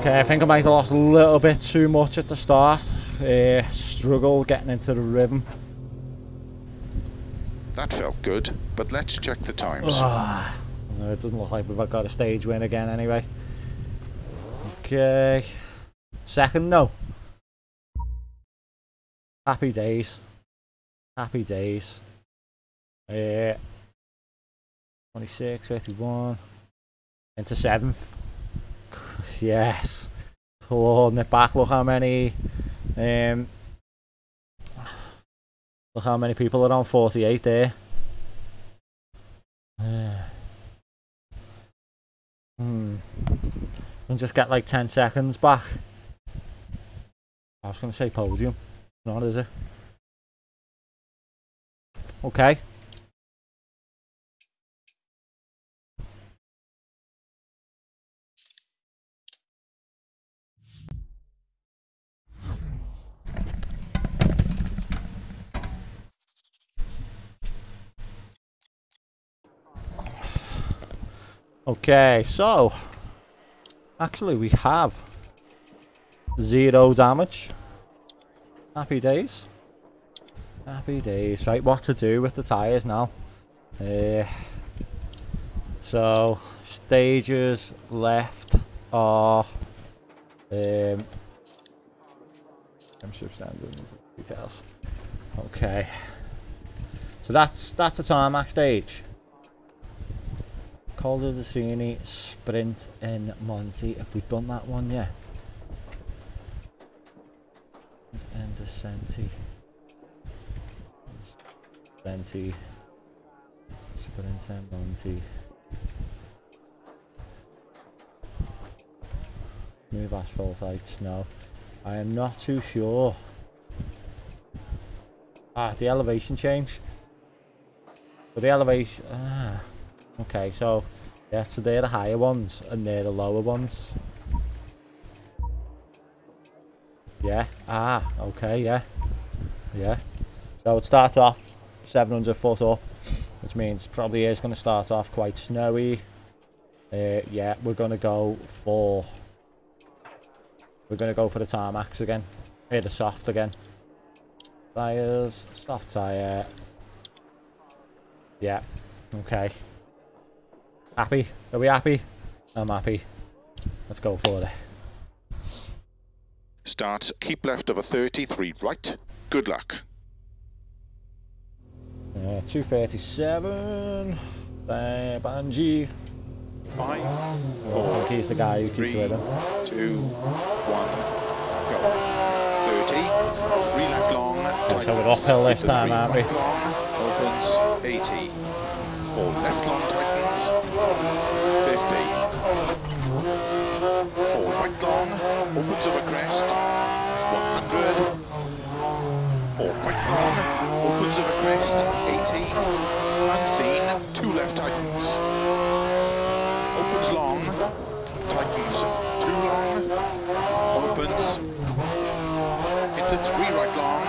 Okay, I think I might have lost a little bit too much at the start. Uh, struggle getting into the rhythm. That felt good, but let's check the times. Uh, no, it doesn't look like we've got a stage win again anyway. Okay. Second, no. Happy days. Happy days. Uh, twenty-six, thirty-one. Into seventh. Yes, holding it back. Look how many um, Look how many people are on forty-eight there. Uh, hmm. And just get like ten seconds back. I was going to say podium. Not, is it? Okay. Okay, so actually we have zero damage. Happy days. Happy days. Right, what to do with the tyres now? Uh, so stages left are um championship standings details. Okay. So that's that's a tarmac stage. Calder the Cini Sprint in Monte. Have we done that one yet? And Descenti. Descenti. Sprint in Monte. Move asphalt out snow. I am not too sure. Ah, the elevation change. But the elevation. Ah. Okay, so yeah, so they're the higher ones and they're the lower ones. Yeah, ah, okay, yeah, yeah. So it starts off seven hundred foot up, which means probably is going to start off quite snowy. Uh, yeah, we're going to go for we're going to go for the tarmacs again. Here, the soft again. Tires, soft tire. Yeah, okay. Happy? Are we happy? I'm happy. Let's go for it. Start. Keep left of a thirty-three right. Good luck. Uh, two thirty-seven. Bye, Banji. Five. Four. He's the guy who three, keeps with him. Two. One. Go. Thirty. Three left long. Oh, so we're uphill this time, aren't we? Long, opens eighty. Four left long. fifty. Four right long, opens over crest. one hundred. Four right long, opens over crest. eighty. Unseen, two left tightens. Opens long, tightens. Two long, opens. Into three right long.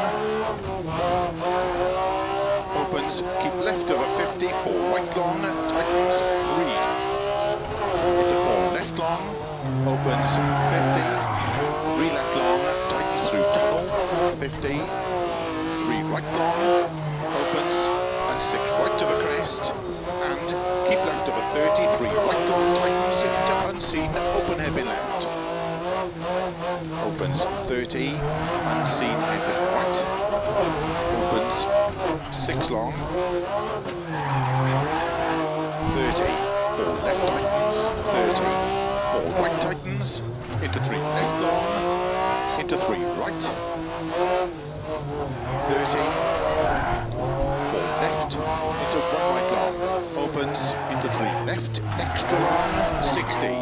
Opens, keep left over fifty, four right long, tightens, three. Into four left long, opens, fifty. three left long, tightens through tunnel, fifty. three right long, opens, and six right over crest. And keep left over thirty-three right long, tightens into unseen, open hairpin left. Opens, thirty, unseen hairpin right. Opens, six long, thirty, four left tightens, thirty, four right tightens, into three left long, into three right, thirty, four left, into one right long, opens, into three left, extra long, sixty,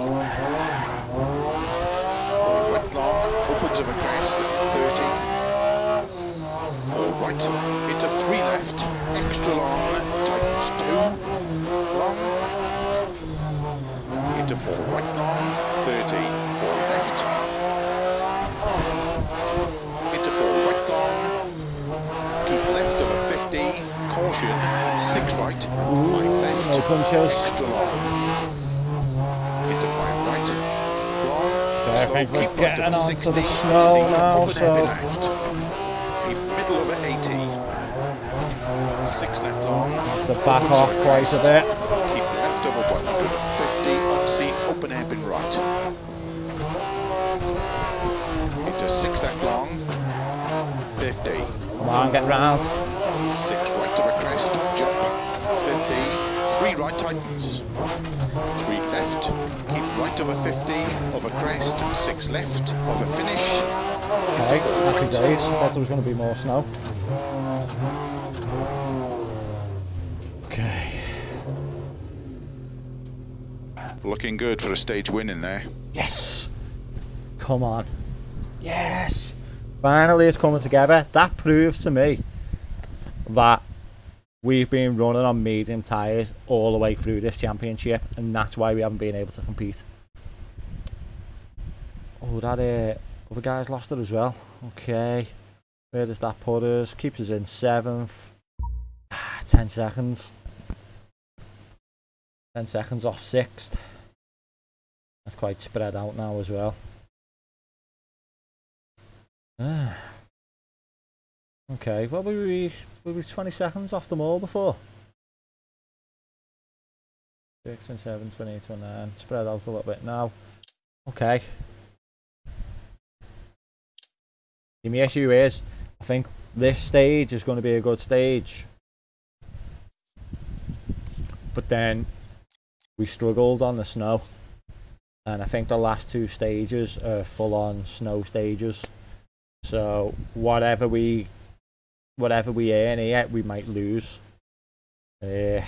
four right long, opens over crest, thirty, four right, into three left, extra long, tightens two, long, into four right long, thirty, four left, into four right long, keep left over fifty, caution, six right, five left, extra long, into five right, long, so I think keep right over sixty, the snow now, open so. Left. Over eighty. six left long. To back off quite a bit. Keep left over one hundred fifty. Unseen open hairpin right. Into six left long. fifty. Come on, get round. six right over crest. Jump. fifty. three right tightens. three left. Keep right over fifty. Over crest. six left. Over finish. Okay, happy days. I thought there was going to be more snow. Okay. Looking good for a stage win in there. Yes. Come on. Yes. Finally it's coming together. That proves to me that we've been running on medium tyres all the way through this championship, and that's why we haven't been able to compete. Oh, that uh, other guy's lost it as well. Okay, where does that put us? Keeps us in seventh. Ah, ten seconds. ten seconds off sixth. That's quite spread out now as well. Ah. Okay, what were we, were we twenty seconds off them all before? six, twenty-seven, twenty-eight, twenty-nine, spread out a little bit now. Okay. The issue is, I think this stage is going to be a good stage. But then, we struggled on the snow. And I think the last two stages are full on snow stages. So, whatever we... whatever we earn here, we might lose. Uh,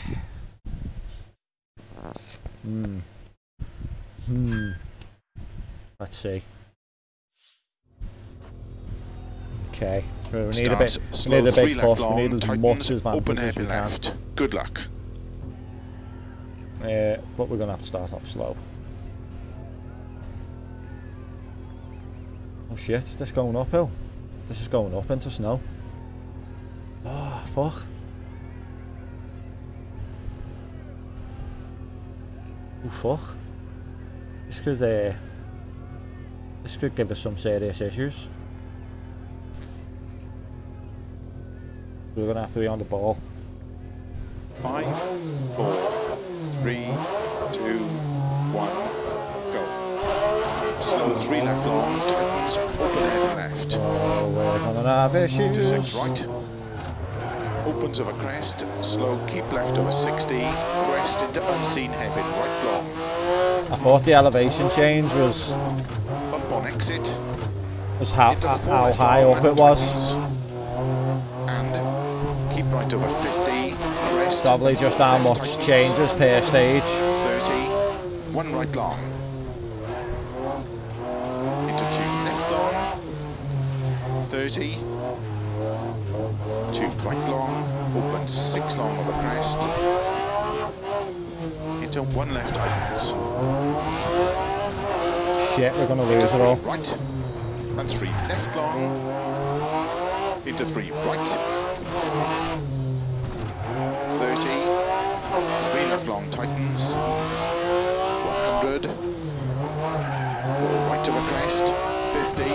hmm. Hmm. Let's see. Okay. We need a bit. We need a big push. We need as much as open as we can. Good luck. Uh, but we're gonna have to start off slow. Oh shit! Is this going uphill? This is going up into snow. Oh, fuck. Oh, fuck. This could, uh, this could give us some serious issues. We're going to have to be on the ball. Five, four, three, two, one, go. Slow three left long, tightens, open air left. Oh, we're going to have issues. To six right. Opens of a crest, slow, keep left over sixty, crest into unseen hairpin, right long. I thought the elevation change was... up on exit. Was how, how, how high up it was. And keep right over fifty, crest... Probably just how much changes per stage. thirty, one right long. Into two left long. thirty. Two right long, open six long over crest, into one left tightens. Shit, we're gonna lose it all. Right, and three left long, into three right, thirty, three left long tightens, one hundred, four right over crest, fifty,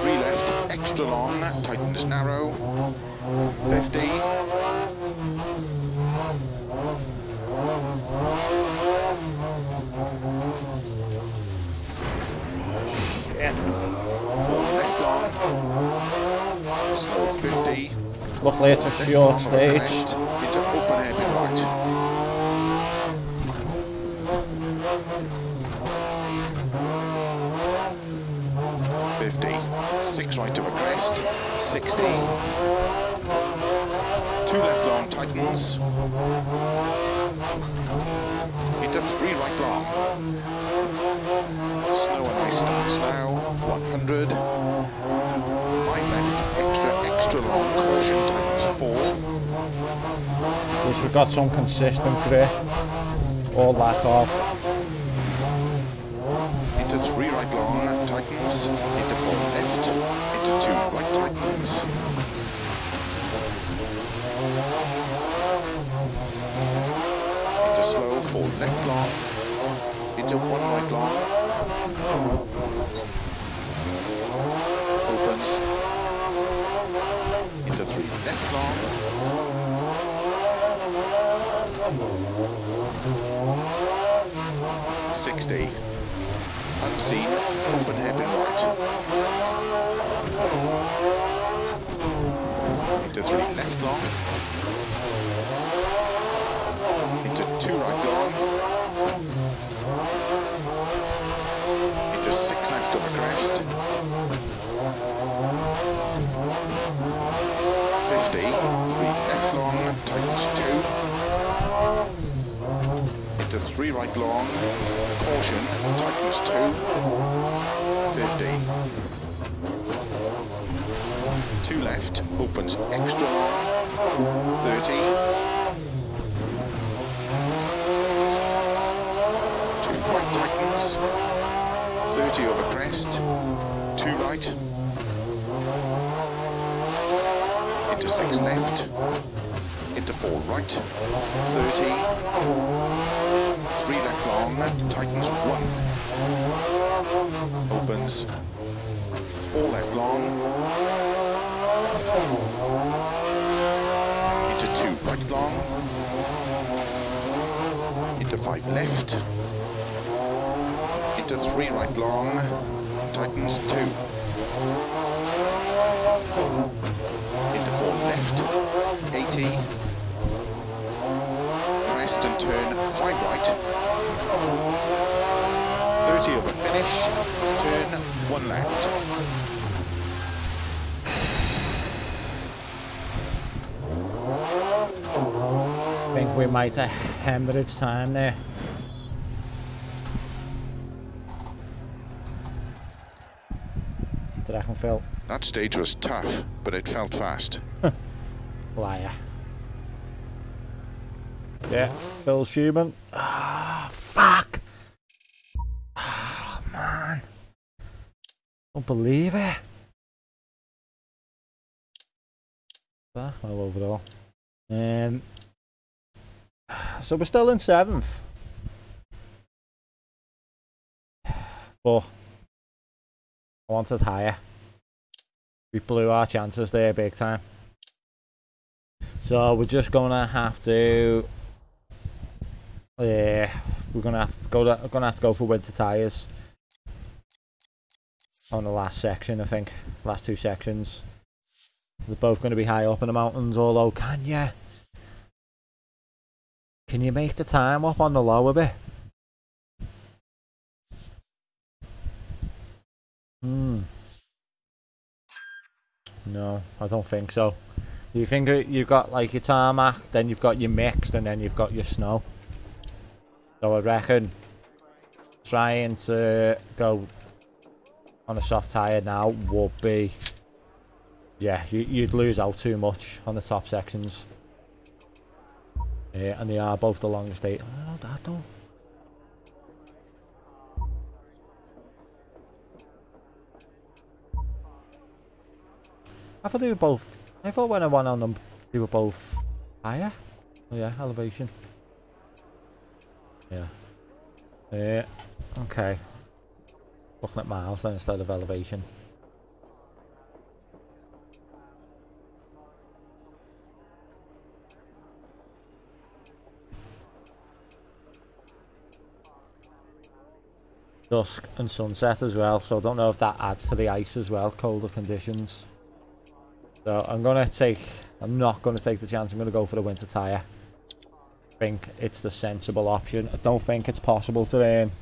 three left, extra long, tightens narrow, fifty. Shit. four left long, slow fifty. Luckily it's a short stage. Into open air right. six right of a crest, sixty, two left long tightens, into three right long, snow and ice starts now, one hundred, five left, extra, extra long, caution tightens, four. At least we've got some consistent grip, or lack of. Into three right long, tightens, into four left, into two right tightens. Into slow, four left long, into one right long. Opens. Into three left long. sixty. Unseen, open hairpin right. Into three left long. Into two right long. Into six left of a crest. three right long, caution, tightness two, fifty. Two left, opens extra long, thirty. Two right tightens, thirty over crest, two right. Into six left, into four right, thirty, three left long, tightens one, opens, four left long, into two right long, into five left, into three right long, tightens two, into four left, eighty, crest and turn, five right, thirty over finish, turn, one left. I think we might have hammered it time there. Phil. That stage was tough, but it felt fast. Liar. Yeah, Phil Schumann. Ah, oh, fuck! Ah, oh, man. Don't believe it. Well, overall. Um, so we're still in seventh. But I wanted higher. We blew our chances there big time. So we're just gonna have to, yeah, we're gonna have to go. To, gonna have to go for winter tires on the last section. I think the last two sections. They're both gonna be high up in the mountains. Although, can you? Can you make the time up on the lower bit? Hmm. No, I don't think so. You think you've got like your tarmac, then you've got your mixed, and then you've got your snow. So I reckon trying to go on a soft tyre now would be, yeah, you, you'd lose out too much on the top sections. Yeah, and they are both the longest eight. Oh, that don't. I thought they were both. I thought when I won on them, they were both higher. Oh yeah, elevation. Yeah. Yeah. Okay. Looking at miles then instead of elevation. Dusk and sunset as well. So I don't know if that adds to the ice as well. Colder conditions. So I'm gonna take. I'm not gonna take the chance. I'm gonna go for the winter tire. I think it's the sensible option. I don't think it's possible to earn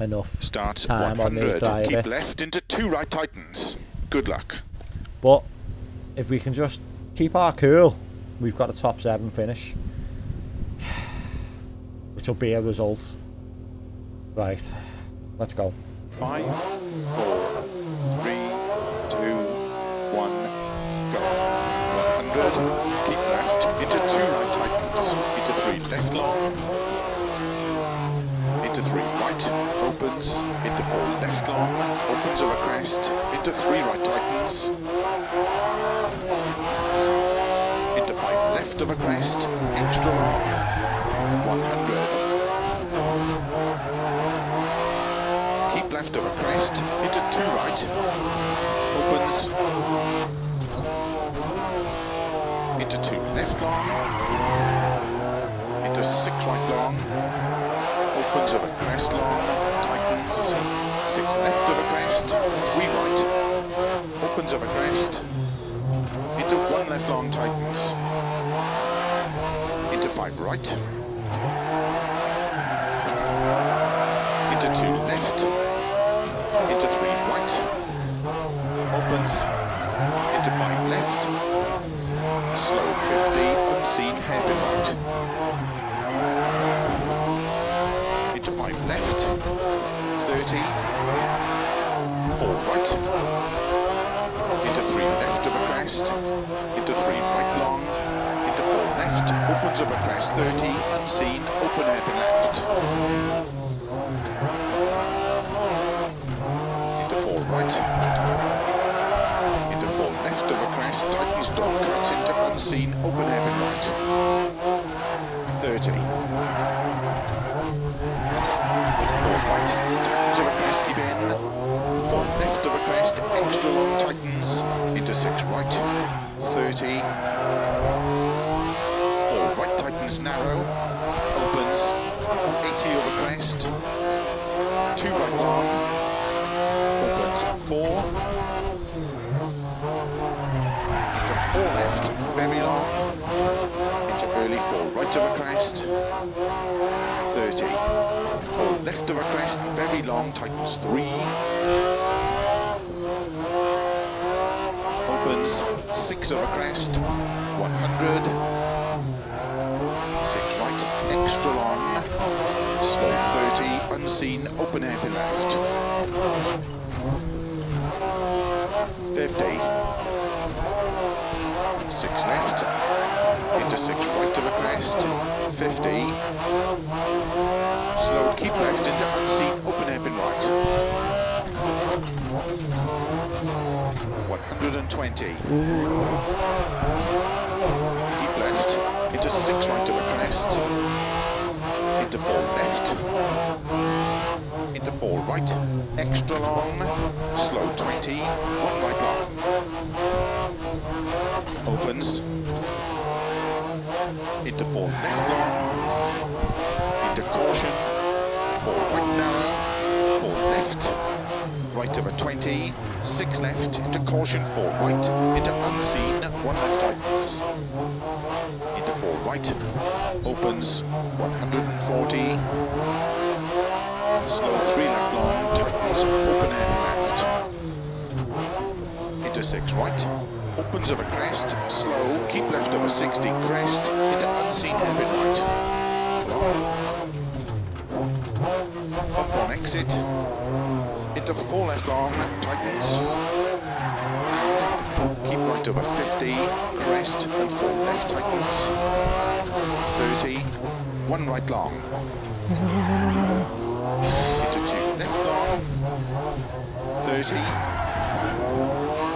enough. Starts time on this driver. Keep left into two right tightens. Good luck. But if we can just keep our cool, we've got a top seven finish, which will be a result. Right, let's go. Five, four, three, two, one. one hundred, keep left, into two right tightens, into three left long, into three right, opens, into four left long, opens over crest, into three right tightens, into five left over crest, extra long, one hundred, keep left over crest, into two right, opens, into two left long, into six right long, opens over crest long, tightens, six left over crest, three right, opens over crest, into one left long, tightens, into five right, into two left, into three right, opens, into five left, slow fifty, unseen, hairpin right. left, thirty, four right, into three left of a crest, into three right long, into four left, opens of a crest, thirty, unseen, open hairpin left, into four right, into four left of a crest, tightens door, cuts into unseen, open hairpin right, thirty. Tightens of a crest, keep in, four left of a crest, extra long tightens, into six right, thirty, four right tightens narrow, opens, eighty of a crest, two right long, opens, four, into four left, very long, into early four right of a crest, thirty. Four left of a crest, very long, tightens three, opens six of a crest, one hundred, six right, extra long, small thirty, unseen, open hairpin left, fifty, six left, into six right of a crest, fifty, slow, keep left into unseen, open hairpin right. one hundred twenty. Keep left into six right of a crest. Into four left. Into four right. Extra long. Slow twenty. One right long. Opens. Into four left long. Into caution, four right narrow, four left, right of a twenty, six left, into caution, four right, into unseen, one left tightens, into four right, opens, one hundred forty, slow three left long, tightens, open air left, into six right, opens of a crest, slow, keep left of a sixty, crest, into unseen hairpin right, upon exit, into four left long, tightens, and keep right over fifty, crest and four left tightens, thirty, one right long, into two left long, thirty,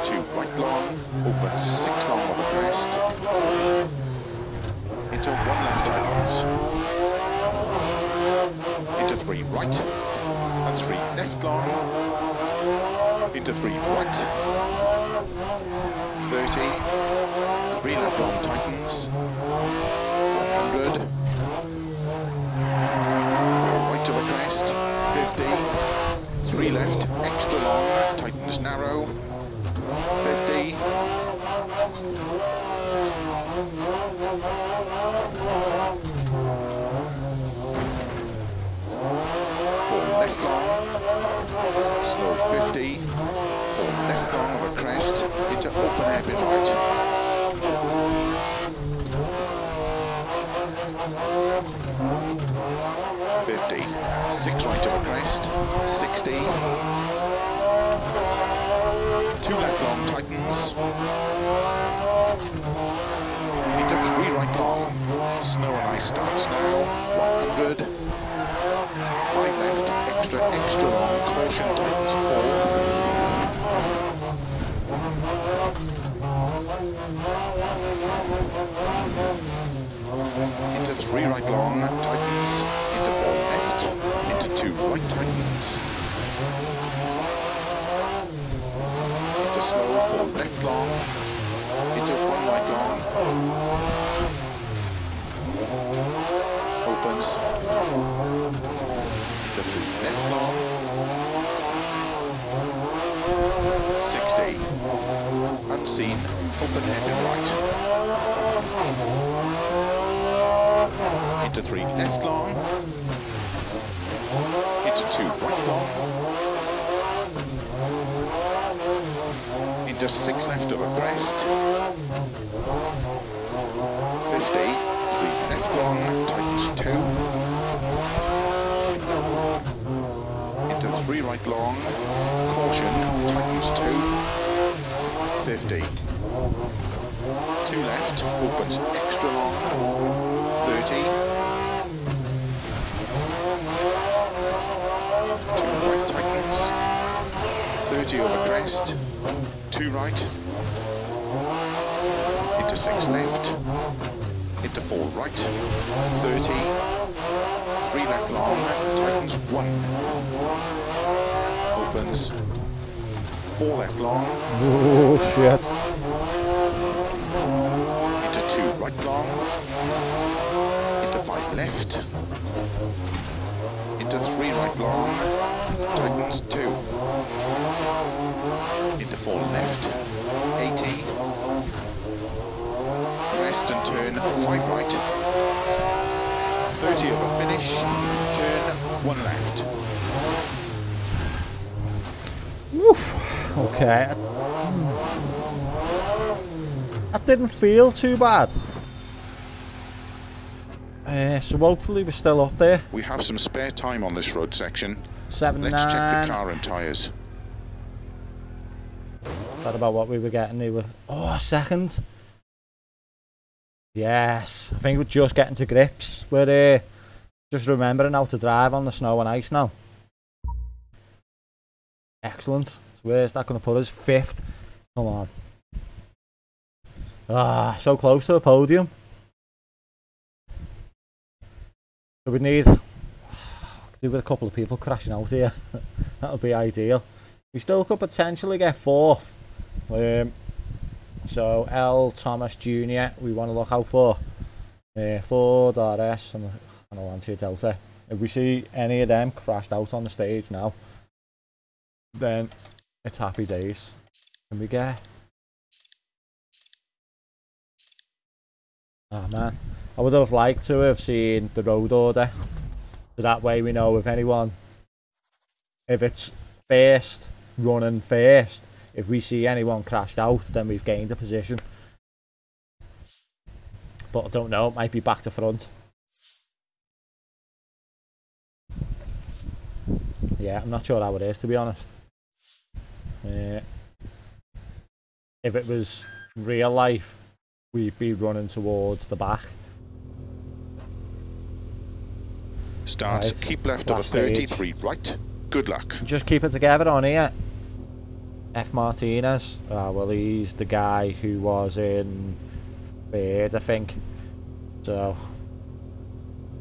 two right long, open six long over crest, into one left tightens, into three right, and three left long, into three right, thirty, three left long tightens, one hundred, four right of a crest, fifty, three left, extra long, tightens narrow, fifty, left long, slow fifty, four left long of a crest, into open hairpin right, fifty, six right of a crest, sixty, two left long tightens, into three right long, snow and ice starts now, one hundred, five left, extra, extra long, caution tightens, four. Into three right long, tightens, into four left, into two right tightens. Into slow, four left long, into one right long. Opens. Three left long, sixty, unseen, open hairpin right, into three left long, into two right long, into six left of a crest, fifty, three left long, tightens two, right long, caution, tightens two, fifty. Two left, opens extra long, thirty. Two right tightens, thirty over crest, two right, into six left, into four right, thirty. Three left long, tightens one, opens, four left long, oh shit, into two right long, into five left, into three right long, tightens two, into four left, eighty, crest and turn, five right, thirty over finish, turn one left. Woof, okay. That didn't feel too bad. Uh, so hopefully we're still up there. We have some spare time on this road section. Seven Let's nine. check the car and tyres. Thought about what we were getting, they were... Oh, a second. Yes, I think we're just getting to grips. We're uh, just remembering how to drive on the snow and ice now. Excellent. So where's that going to put us? Fifth. Come on. Ah, so close to the podium. So we need... do with a couple of people crashing out here. That would be ideal. We still could potentially get fourth. Um, So L Thomas Junior we want to look out for. Uh, Ford, R S and Lancia Delta. If we see any of them crashed out on the stage now, then it's happy days. Can we get... Oh man, I would have liked to have seen the road order. So that way we know if anyone... If it's first, running first. If we see anyone crashed out, then we've gained a position. But I don't know, it might be back to front. Yeah, I'm not sure how it is, to be honest. Uh, if it was real life, we'd be running towards the back. Starts, right. Keep left over thirty-three, right. Good luck. Just keep it together on here. F Martinez, oh, well he's the guy who was in third I think, so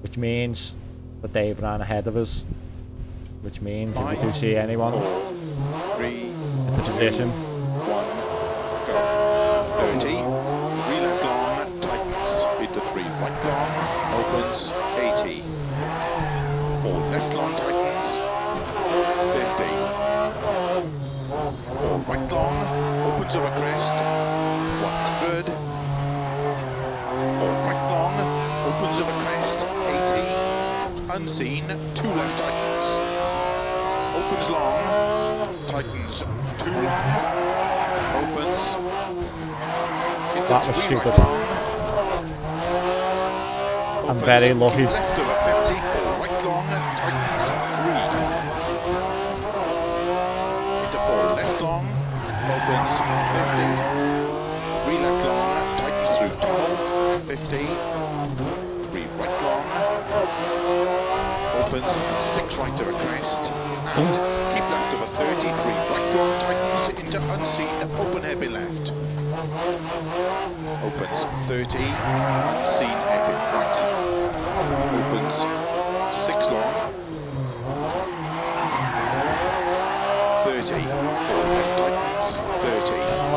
which means that they've ran ahead of us, which means Five, if we do see anyone four, three, it's a position. One, go. thirty, three left long, tightens, into three right long, opens, eighty, four left long, tightens, four right long, opens over crest, one hundred. Four right long, opens over crest, eighty. Unseen, two left tightens. Opens long, tightens, two long, opens. Into that was stupid. Right long, I'm opens, very lucky. Left over fifty, four right long, tightens, three. Opens, fifty, three left long, tightens through tunnel, fifty, three right long, opens, six right over crest, and keep left over thirty-three, right long, tightens into unseen, open hairpin left, opens, thirty, unseen hairpin right, opens, six long, thirty, four left tightens, thirty. A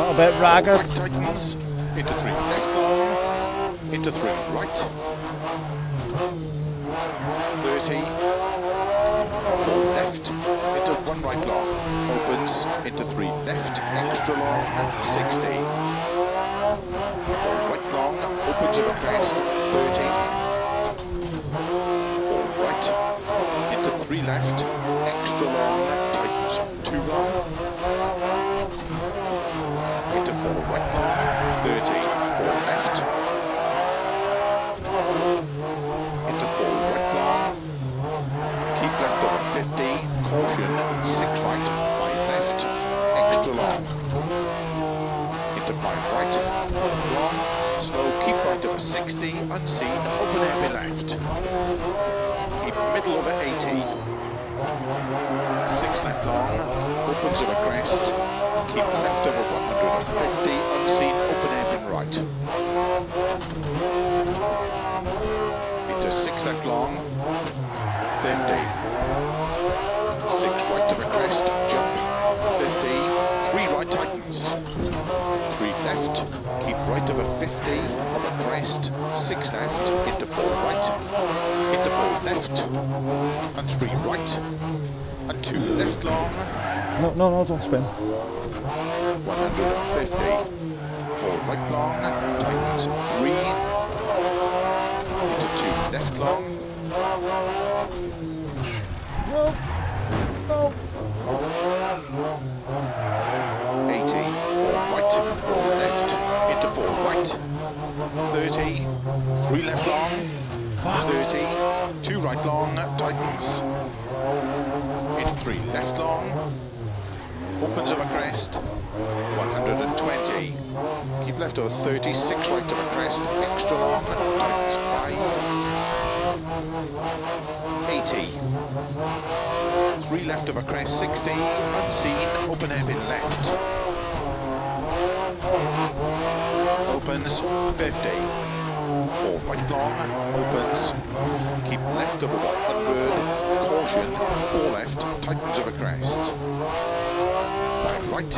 little bit ragged. Right tightens, into three left long, into three right. thirty. Four left, into one right long, opens, into three left, extra long, sixty. Four right long, opens over crest, thirty. Four right, into three left, extra long, tightens, two long. Right long, thirty, four left, into four right long, keep left over fifty, caution, sixty, Slow keep right over sixty, unseen, open air be left. Keep middle over eighty. six left long, opens over crest. Keep left over one hundred fifty, unseen, open air bin right. Into six left long, fifty. six right over crest, jump, fifty. three right tightens. Left, keep right over fifty, over crest, six left, into four right, into four left, and three right, and two left long. No, no, no, don't spin. one hundred fifty, four right long, tightens, three, into two left long. No, no. thirty, three left long, thirty, two right long, tightens, into three left long, opens over crest, one hundred twenty, keep left over thirty, six right over crest, extra long, tightens five, eighty, three left over crest, sixty, unseen, open air bin left. Opens, fifty, four right long, opens, keep left over one hundred, caution, four left, tightens over crest, five right,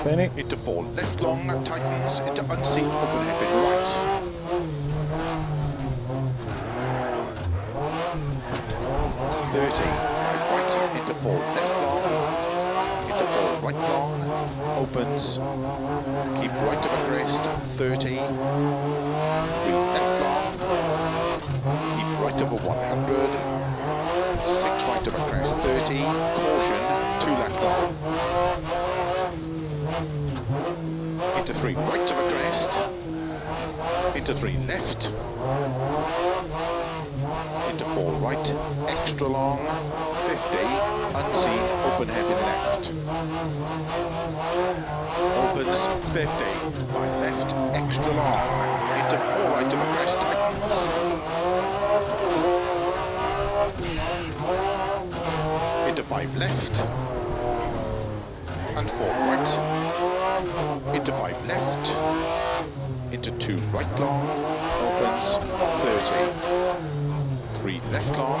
spin it, into four left long, tightens, into unseen, open air bin right, thirty, five right, into four left long, into four right long, opens, keep right to the crest, thirty, three left long, keep right over one hundred, six right to the crest, thirty, caution, two left long, into three right to the crest, into three left, into four right, extra long, fifty, unseen, open heavy left. Opens, fifty, five left, extra long, into four right of a crest, tightens. Into five left, and four right, into five left, into two right long, opens, thirty, three left long,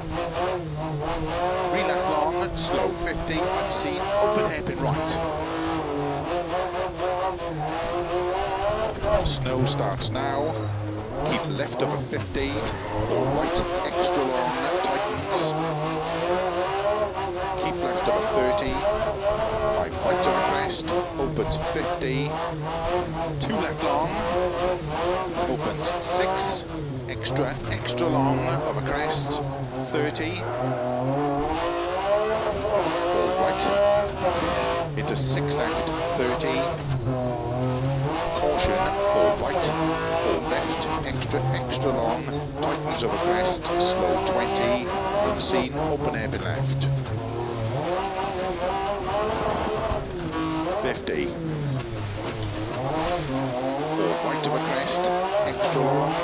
Slow fifty, unseen, open hairpin right. Snow starts now. Keep left over fifty, four right, extra long, tightens. Keep left over thirty, five right over crest, opens fifty, two left long, opens six, extra, extra long over crest, thirty. Into six left, thirty, caution, four right, four left, extra, extra long, tightens over crest, slow twenty, unseen, open air bin left. fifty, four right over crest, extra long,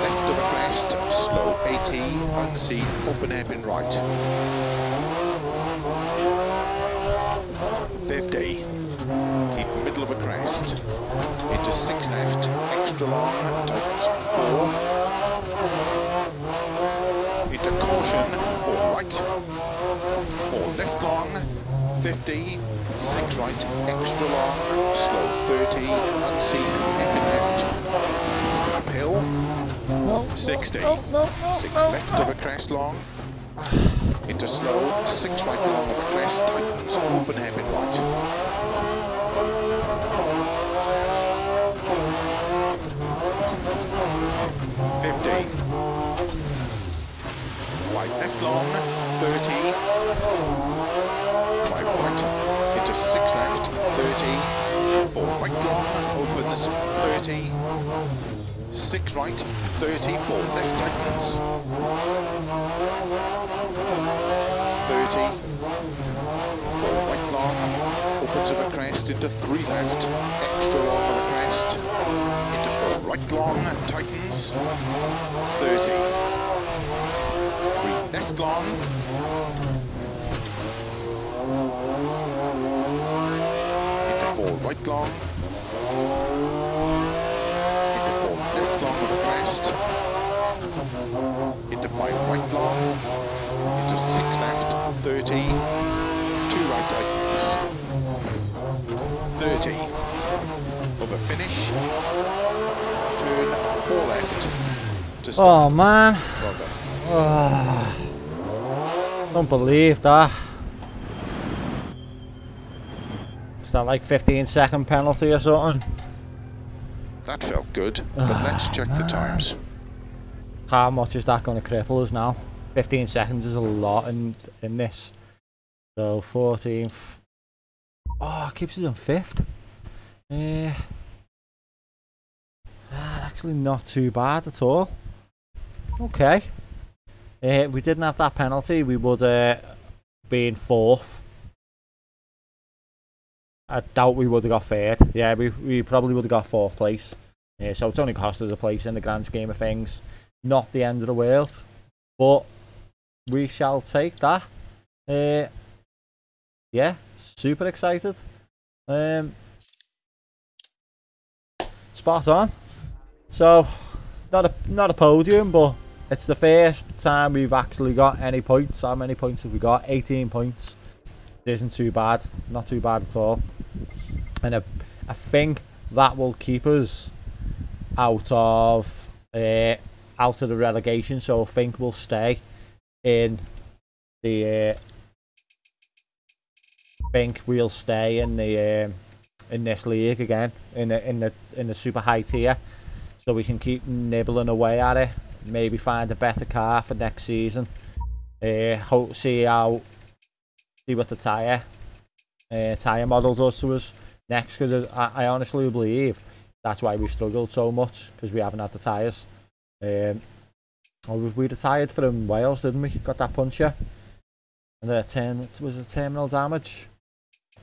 left over crest, slow eighty, unseen, open air bin right. fifty, keep middle of a crest, into six left, extra long, tightens four, into caution, four right, four left long, fifty, six right, extra long, slow thirty, unseen, open left, uphill, sixty, six left of a crest long, into slow, six right long of a crest, tightens, open air bin right. four right long, opens, thirty, six right, thirty, four left tightens, thirty, four right long, opens of a crest into three left, extra long of a crest, into four right long, tightens, thirty, three left long, right long, into four left long with a crest, into five right long, into six left, thirty, two right tightens, thirty, over finish, turn four left to stop. Oh man, well done. Oh, don't believe that. Is that like fifteen second penalty or something? That felt good, but oh, let's check man. the times. How much is that going to cripple us now? fifteen seconds is a lot in in this. So fourteenth. Oh, it keeps us in fifth. Yeah. Uh, actually, not too bad at all. Okay. Uh, we didn't have that penalty. We would uh, be in fourth. I doubt we would have got third. Yeah, we, we probably would have got fourth place. Yeah, so it's only cost us a place in the grand scheme of things. Not the end of the world, but we shall take that. Uh, yeah, super excited. Um, spot on. So not a not a podium, but it's the first time we've actually got any points. How many points have we got? eighteen points. It isn't too bad, not too bad at all, and I, I think that will keep us out of uh, out of the relegation. So I think we'll stay in the. Uh, I think we'll stay in the um, in this league again, in the in the in the super high tier, so we can keep nibbling away at it. Maybe find a better car for next season. Uh, hope see how. See what the tyre uh, tyre model does to us next, because I, I honestly believe that's why we've struggled so much, because we haven't had the tyres. Um, oh, we retired from Wales, didn't we? Got that puncture, and the term was a terminal damage.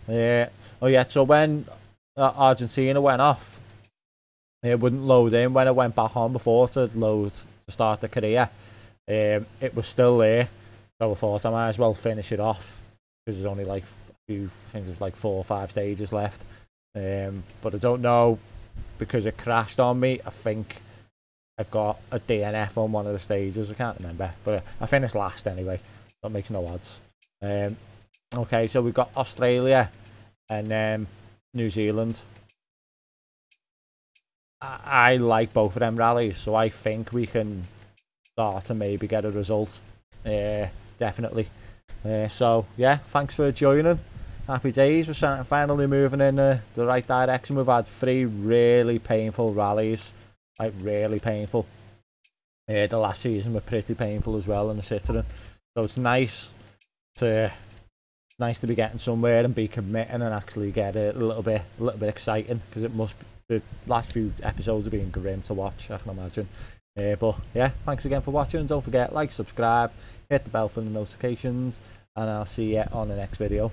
Yeah. Uh, oh yeah. So when uh, Argentina went off, it wouldn't load in when it went back on before to load to start the career. Um, it was still there, so I thought I might as well finish it off. There's only like a few, I think there's like four or five stages left, um, but I don't know, because it crashed on me. I think I got a D N F on one of the stages, I can't remember, but I finished last anyway, that makes no odds. Um, okay, so we've got Australia and um, New Zealand. I, I like both of them rallies, so I think we can start to maybe get a result, uh, definitely. Uh, so yeah, thanks for joining. Happy days, we're finally moving in uh, the right direction. We've had three really painful rallies, like really painful. Uh, the last season were pretty painful as well in the Citroen, so it's nice to nice to be getting somewhere and be committing and actually get a little bit a little bit exciting, because it must be, the last few episodes have been grim to watch, I can imagine. Uh, but yeah, thanks again for watching. Don't forget, like, subscribe, hit the bell for the notifications, and I'll see you on the next video.